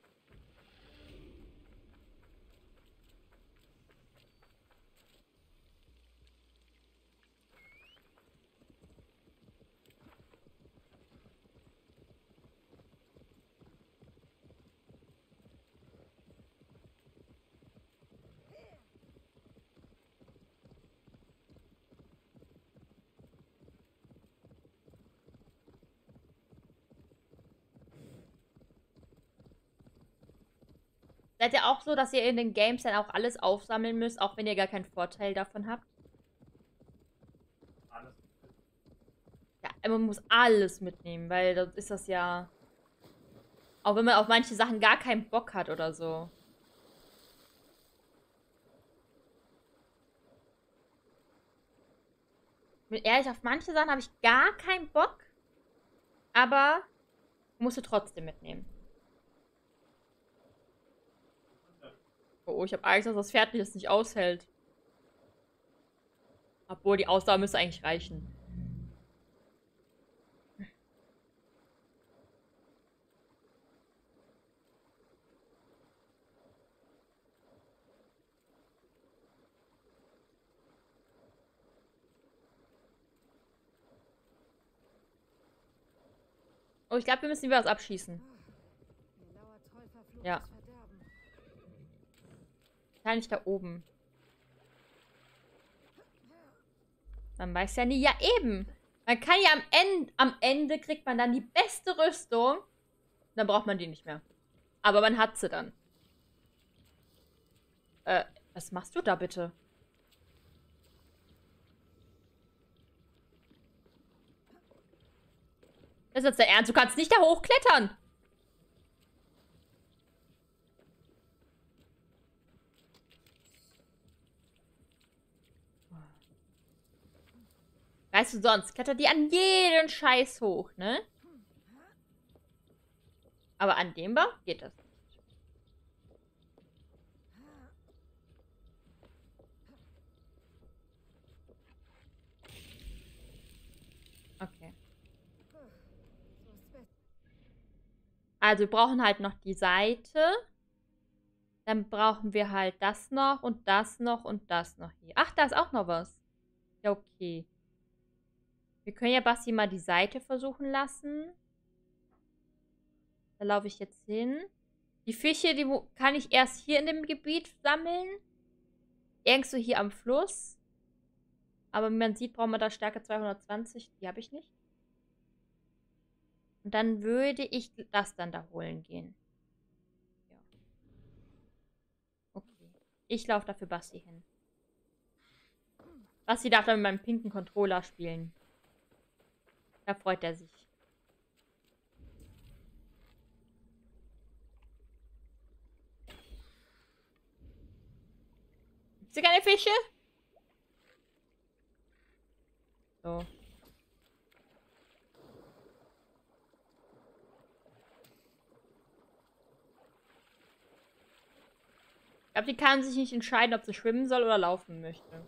Seid ihr auch so, dass ihr in den Games dann auch alles aufsammeln müsst, auch wenn ihr gar keinen Vorteil davon habt? Alles. Ja, man muss alles mitnehmen, weil sonst ist das ja... Auch wenn man auf manche Sachen gar keinen Bock hat oder so. Ehrlich, auf manche Sachen habe ich gar keinen Bock, aber musst du trotzdem mitnehmen. Oh, ich habe Angst, dass das Pferd mich jetzt nicht aushält. Obwohl, die Ausdauer müsste eigentlich reichen. Oh, ich glaube, wir müssen über was abschießen. Ja. Wahrscheinlich da oben. Man weiß ja nie. Ja, eben. Man kann ja am Ende kriegt man dann die beste Rüstung. Dann braucht man die nicht mehr. Aber man hat sie dann. Was machst du da bitte? Das ist jetzt der Ernst. Du kannst nicht da hochklettern. Weißt du, sonst klettert die an jeden Scheiß hoch, ne? Aber an dem Bau geht das. Also wir brauchen halt noch die Seite. Dann brauchen wir halt das noch und das noch und das noch hier. Ach, da ist auch noch was. Ja, okay. Wir können ja Basti mal die Seite versuchen lassen. Da laufe ich jetzt hin. Die Fische, die kann ich erst hier in dem Gebiet sammeln. Irgendwo hier am Fluss. Aber wie man sieht, brauchen wir da Stärke 220. Die habe ich nicht. Und dann würde ich das dann da holen gehen. Ja. Okay. Ich laufe dafür Basti hin. Basti darf dann mit meinem pinken Controller spielen. Da freut er sich. Gibt's hier keine Fische? So. Ich glaube, die kann sich nicht entscheiden, ob sie schwimmen soll oder laufen möchte.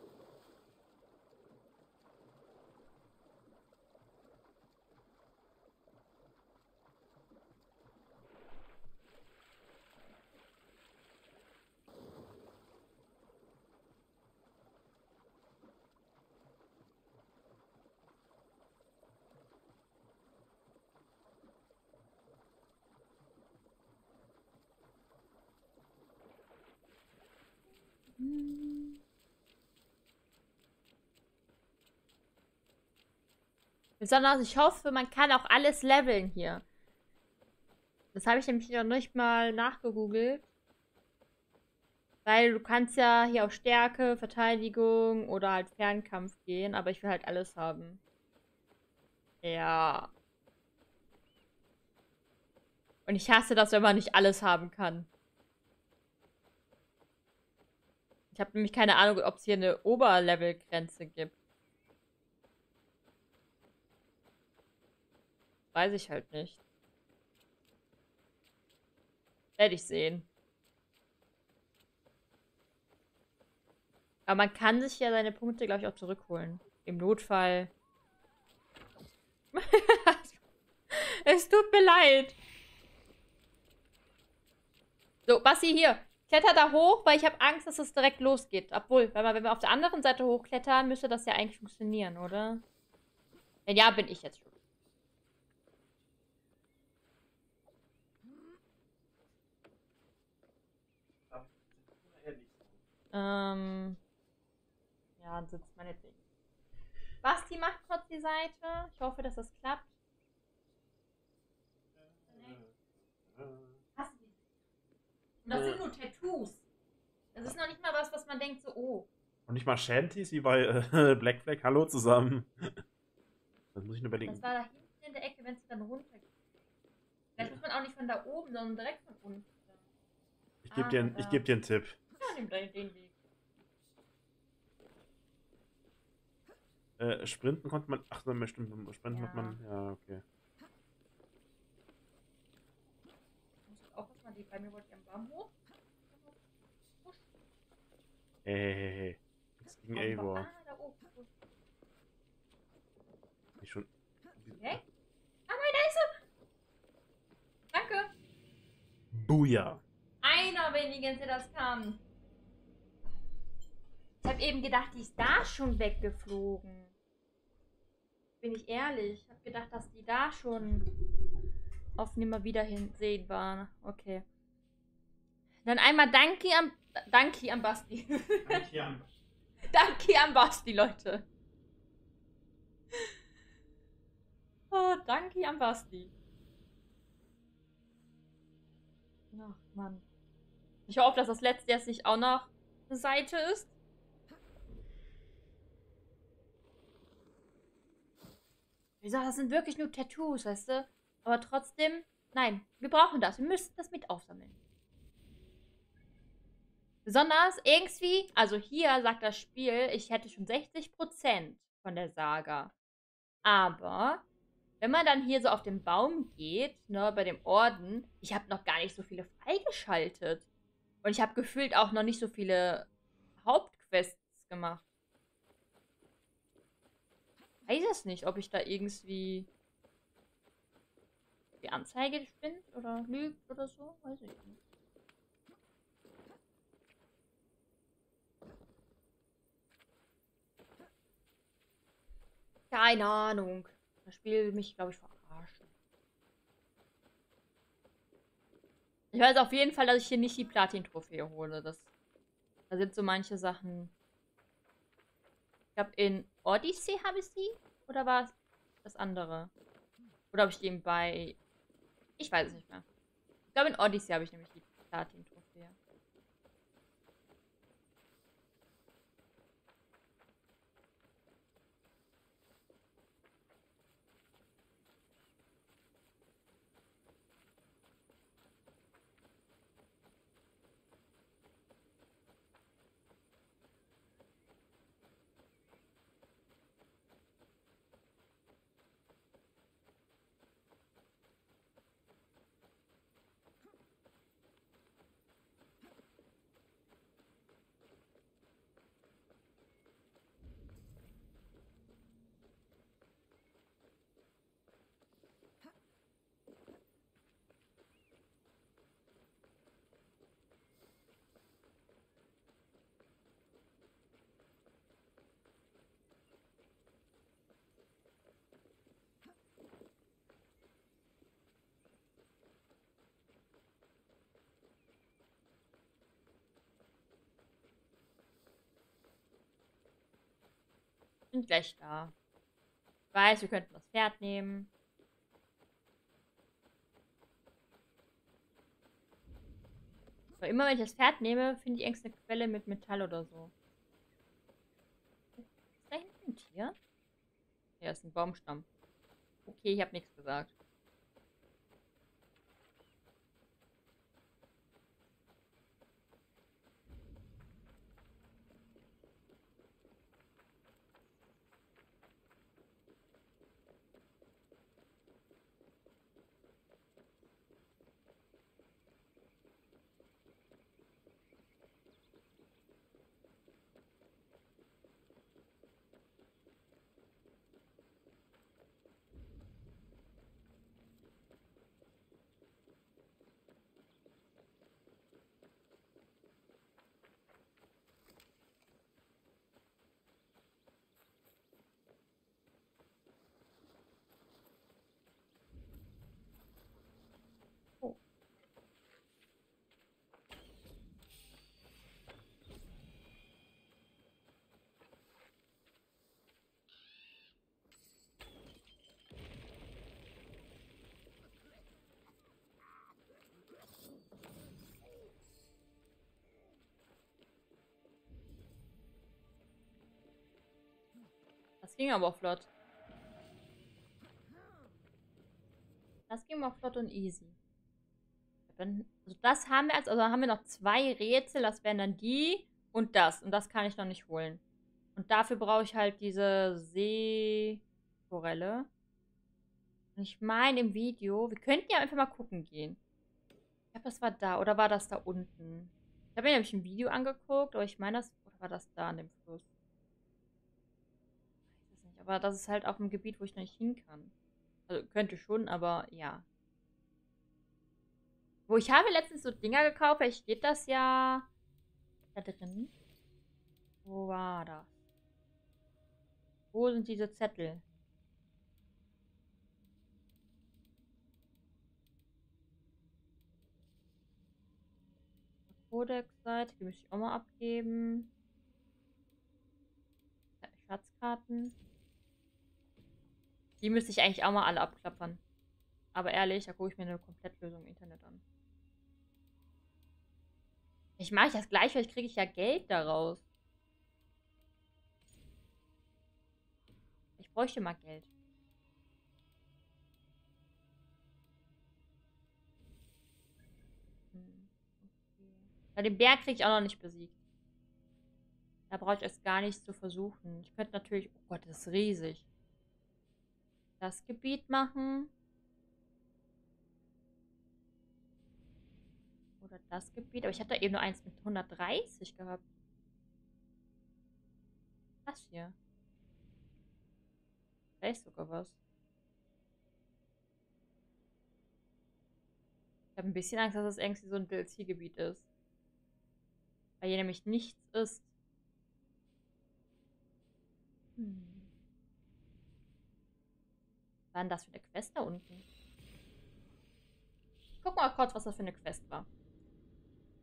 Besonders, ich hoffe, man kann auch alles leveln hier. Das habe ich nämlich noch nicht mal nachgegoogelt. Weil du kannst ja hier auf Stärke, Verteidigung oder halt Fernkampf gehen, aber ich will halt alles haben. Ja. Und ich hasse das, wenn man nicht alles haben kann. Ich habe nämlich keine Ahnung, ob es hier eine Oberlevelgrenze gibt. Weiß ich halt nicht. Werde ich sehen. Aber man kann sich ja seine Punkte, glaube ich, auch zurückholen. Im Notfall. Es tut mir leid. So, Basti, hier. Kletter da hoch, weil ich habe Angst, dass es direkt losgeht. Obwohl, wenn wir auf der anderen Seite hochklettern, müsste das ja eigentlich funktionieren, oder? Wenn ja, bin ich jetzt schon. Ja, dann sitzt man jetzt nicht. Basti macht kurz die Seite. Ich hoffe, dass das klappt. Hast du die? Und das sind nur Tattoos. Das ist noch nicht mal was, was man denkt so, oh. Und nicht mal Shanties wie bei Black Flag. Hallo zusammen. Das muss ich nur überlegen. Das war da hinten in der Ecke, wenn es dann runtergeht. Vielleicht muss man auch nicht von da oben, sondern direkt von unten. Ich gebe dir einen Tipp. Ja, nimm den Weg. Sprinten konnte man... Ach, dann bestimmt. Sprinten konnte man... Ja, okay. Auch was man die... Bei mir wollte ich am Baum hoch. Hey. Das ging Eivor. Ah, da oben. Ich schon... Hä? Ah, nein, da ist er! Danke! Booyah! Einer wenigstens, der das kann. Ich habe eben gedacht, die ist da schon weggeflogen. Bin ich ehrlich. Ich habe gedacht, dass die da schon auf Nimmerwiedersehen war. Okay. Dann einmal Danke am Basti. Danke am Basti, Leute. Oh, Danke am Basti. Ach, Mann. Ich hoffe, dass das letzte jetzt nicht auch noch eine Seite ist. Wie gesagt, das sind wirklich nur Tattoos, weißt du? Aber trotzdem, nein, wir brauchen das. Wir müssen das mit aufsammeln. Besonders irgendwie, also hier sagt das Spiel, ich hätte schon 60% von der Saga. Aber... Wenn man dann hier so auf den Baum geht, ne, bei dem Orden, ich habe noch gar nicht so viele freigeschaltet. Und ich habe gefühlt auch noch nicht so viele Hauptquests gemacht. Weiß es nicht, ob ich da irgendwie die Anzeige spinnt oder lügt oder so, weiß ich nicht. Keine Ahnung. Das Spiel mich, glaube ich, verarschen. Ich weiß auf jeden Fall, dass ich hier nicht die Platin-Trophäe hole. Da sind so manche Sachen. Ich glaube, in Odyssey habe ich sie? Oder war es das andere? Oder habe ich die bei... Ich weiß es nicht mehr. Ich glaube, in Odyssey habe ich nämlich die Platin-Trophäe. Gleich da. Ich weiß, wir könnten das Pferd nehmen. Aber immer wenn ich das Pferd nehme, finde ich irgendeine Quelle mit Metall oder so. Ist da hinten ein Tier? Ja, ist ein Baumstamm. Okay, ich habe nichts gesagt. Das ging aber flott. Das ging mal flott und easy. Dann, also das haben wir jetzt, also haben wir noch 2 Rätsel, das wären dann die und das. Und das kann ich noch nicht holen. Und dafür brauche ich halt diese Seeforelle. Und ich meine im Video, wir könnten ja einfach mal gucken gehen. Ich glaube, das war da, oder war das da unten? Ich habe mir nämlich ein Video angeguckt, aber ich meine das, oder war das da an dem Fluss? Ich weiß nicht, aber das ist halt auf dem Gebiet, wo ich noch nicht hin kann. Also könnte schon, aber ja. Wo ich habe letztens so Dinger gekauft, vielleicht geht das ja da drin. Wo war das? Wo sind diese Zettel? Codex-Seite, die müsste ich auch mal abgeben. Schatzkarten. Die müsste ich eigentlich auch mal alle abklappern. Aber ehrlich, da gucke ich mir eine Komplettlösung im Internet an. Ich mache das gleich, weil ich kriege ja Geld daraus. Ich bräuchte mal Geld. Okay. Bei dem Berg kriege ich auch noch nicht besiegt. Da brauche ich erst gar nichts zu versuchen. Ich könnte natürlich... Oh Gott, das ist riesig. Das Gebiet machen. Oder das Gebiet. Aber ich hatte da eben nur eins mit 130 gehabt. Das hier. Da ist sogar was. Ich habe ein bisschen Angst, dass das irgendwie so ein DLC-Gebiet ist. Weil hier nämlich nichts ist. Was war denn das für eine Quest da unten? Ich guck mal kurz, was das für eine Quest war.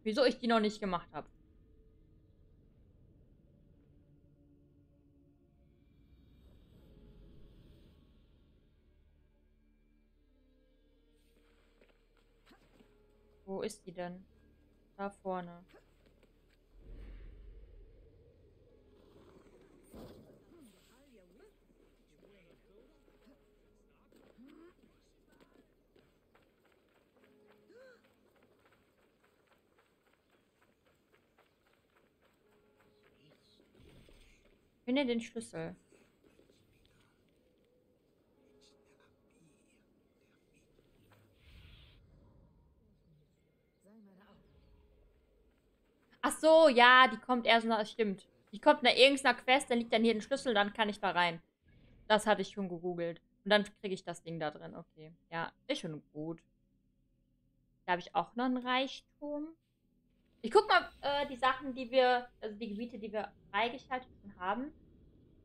Wieso ich die noch nicht gemacht habe. Wo ist die denn? Da vorne. Finde den Schlüssel. Ach so, ja, die kommt erst nach, stimmt. Die kommt nach irgendeiner Quest, dann liegt dann hier ein Schlüssel, dann kann ich da rein. Das hatte ich schon gegoogelt. Und dann kriege ich das Ding da drin, okay. Ja, ist schon gut. Da habe ich auch noch einen Reichtum. Ich guck mal die Sachen, die wir, also die Gebiete, die wir freigeschaltet haben,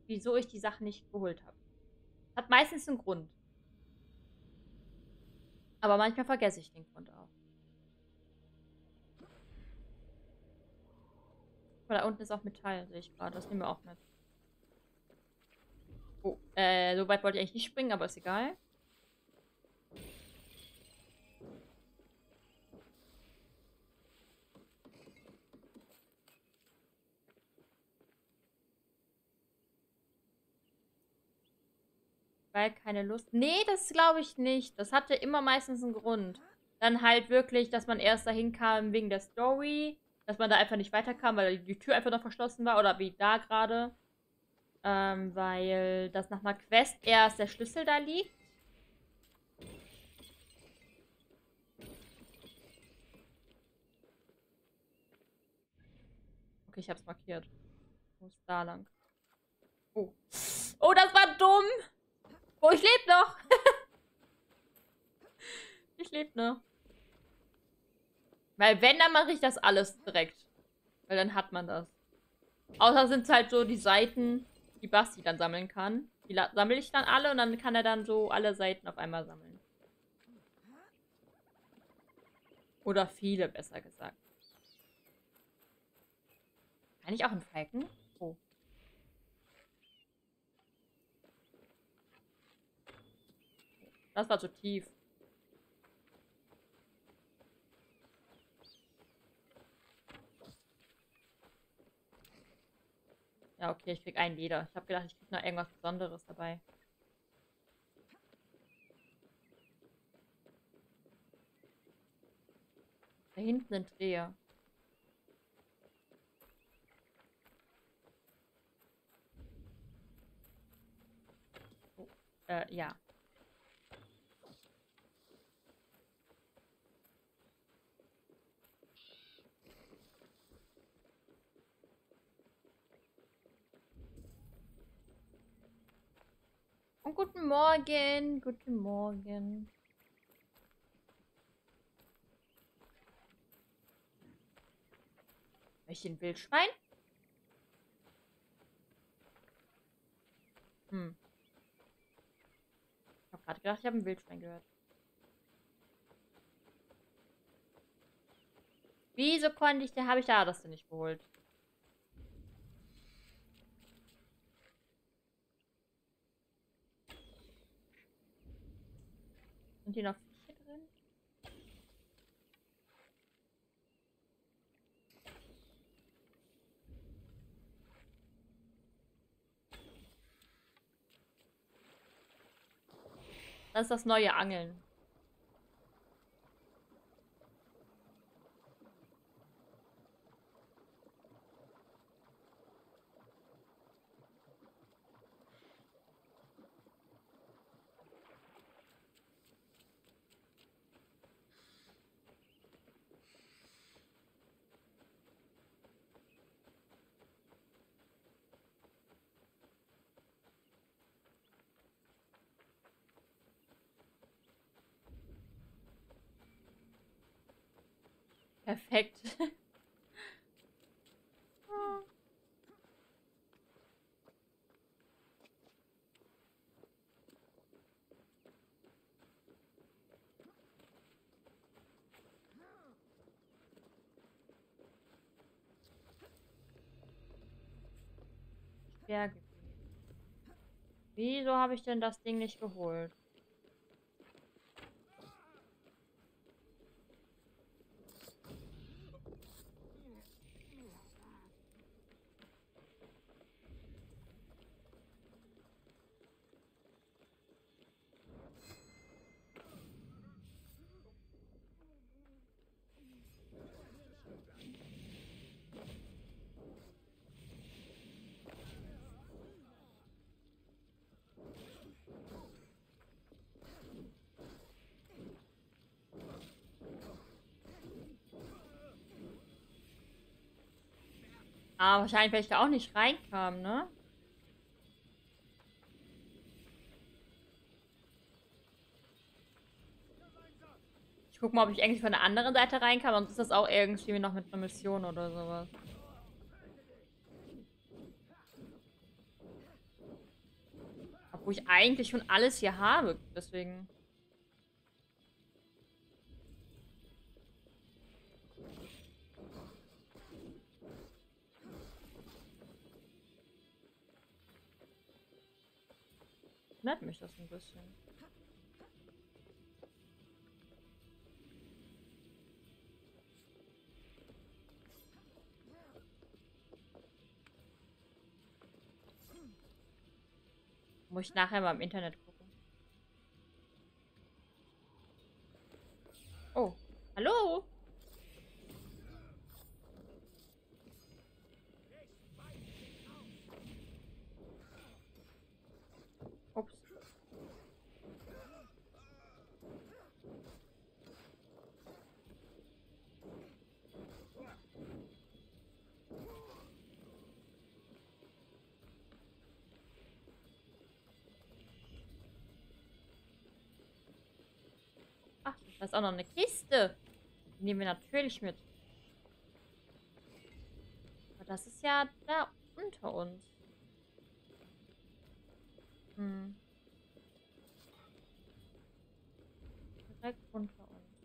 wieso ich die Sachen nicht geholt habe. Hat meistens einen Grund. Aber manchmal vergesse ich den Grund auch. Oh, da unten ist auch Metall, sehe ich gerade. Das nehmen wir auch mit. Oh, so weit wollte ich eigentlich nicht springen, aber ist egal. Keine Lust. Nee, das glaube ich nicht. Das hatte immer meistens einen Grund. Dann halt wirklich, dass man erst dahin kam wegen der Story, dass man da einfach nicht weiterkam, weil die Tür einfach noch verschlossen war oder wie da gerade. Weil das nach einer Quest erst der Schlüssel da liegt. Okay, ich habe es markiert. Wo ist da lang? Oh. Oh, das war dumm! Oh, ich lebe noch. Ich lebe noch. Weil wenn, dann mache ich das alles direkt. Weil dann hat man das. Außer sind es halt so die Seiten, die Basti dann sammeln kann. Die sammle ich dann alle und dann kann er dann so alle Seiten auf einmal sammeln. Oder viele, besser gesagt. Kann ich auch einen Falken? Oh. Das war zu tief. Ja, Ah, okay, ich krieg einen Leder. Ich habe gedacht, ich krieg noch irgendwas Besonderes dabei. Da hinten sind Dreher. Oh, ja. Und guten Morgen, guten Morgen. Welchen Wildschwein? Hm. Ich habe gerade gedacht, ich habe ein Wildschwein gehört. Wieso konnte ich, da habe ich da das denn nicht geholt? Sind hier noch Viecher drin? Das ist das neue Angeln. Perfekt. Oh. Ja. Wieso habe ich denn das Ding nicht geholt? Ah, wahrscheinlich, weil ich da auch nicht reinkam, ne? Ich guck mal, ob ich eigentlich von der anderen Seite reinkam, sonst ist das auch irgendwie noch mit einer Mission oder sowas. Obwohl ich eigentlich schon alles hier habe, deswegen... Nervt mich das ein bisschen. Muss ich nachher mal im Internet gucken. Oh, hallo? Da ist auch noch eine Kiste. Die nehmen wir natürlich mit. Aber das ist ja da unter uns. Hm. Direkt unter uns.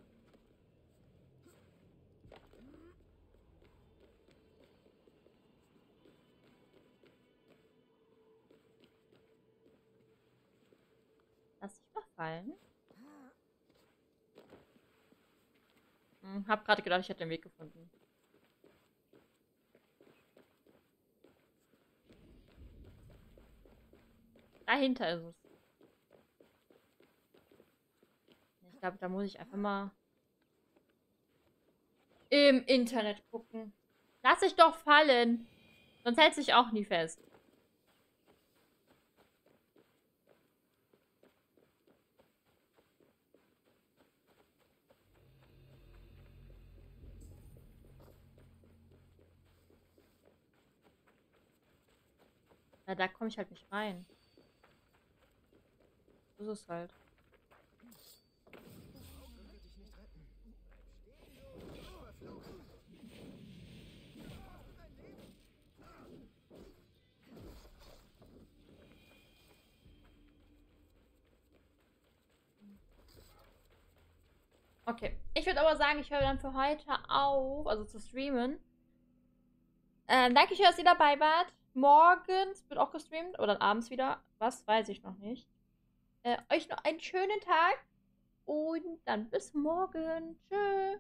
Lass dich mal fallen. Hab gerade gedacht, ich hätte den Weg gefunden. Dahinter ist es. Ich glaube, da muss ich einfach mal im Internet gucken. Lass dich doch fallen. Sonst hält sich auch nie fest. Na, da komme ich halt nicht rein. So ist es halt. Okay, ich würde aber sagen, ich höre dann für heute auf, also zu streamen. Danke schön, dass ihr dabei wart. Morgens wird auch gestreamt oder abends wieder. Was weiß ich noch nicht. Euch noch einen schönen Tag und dann bis morgen. Tschö.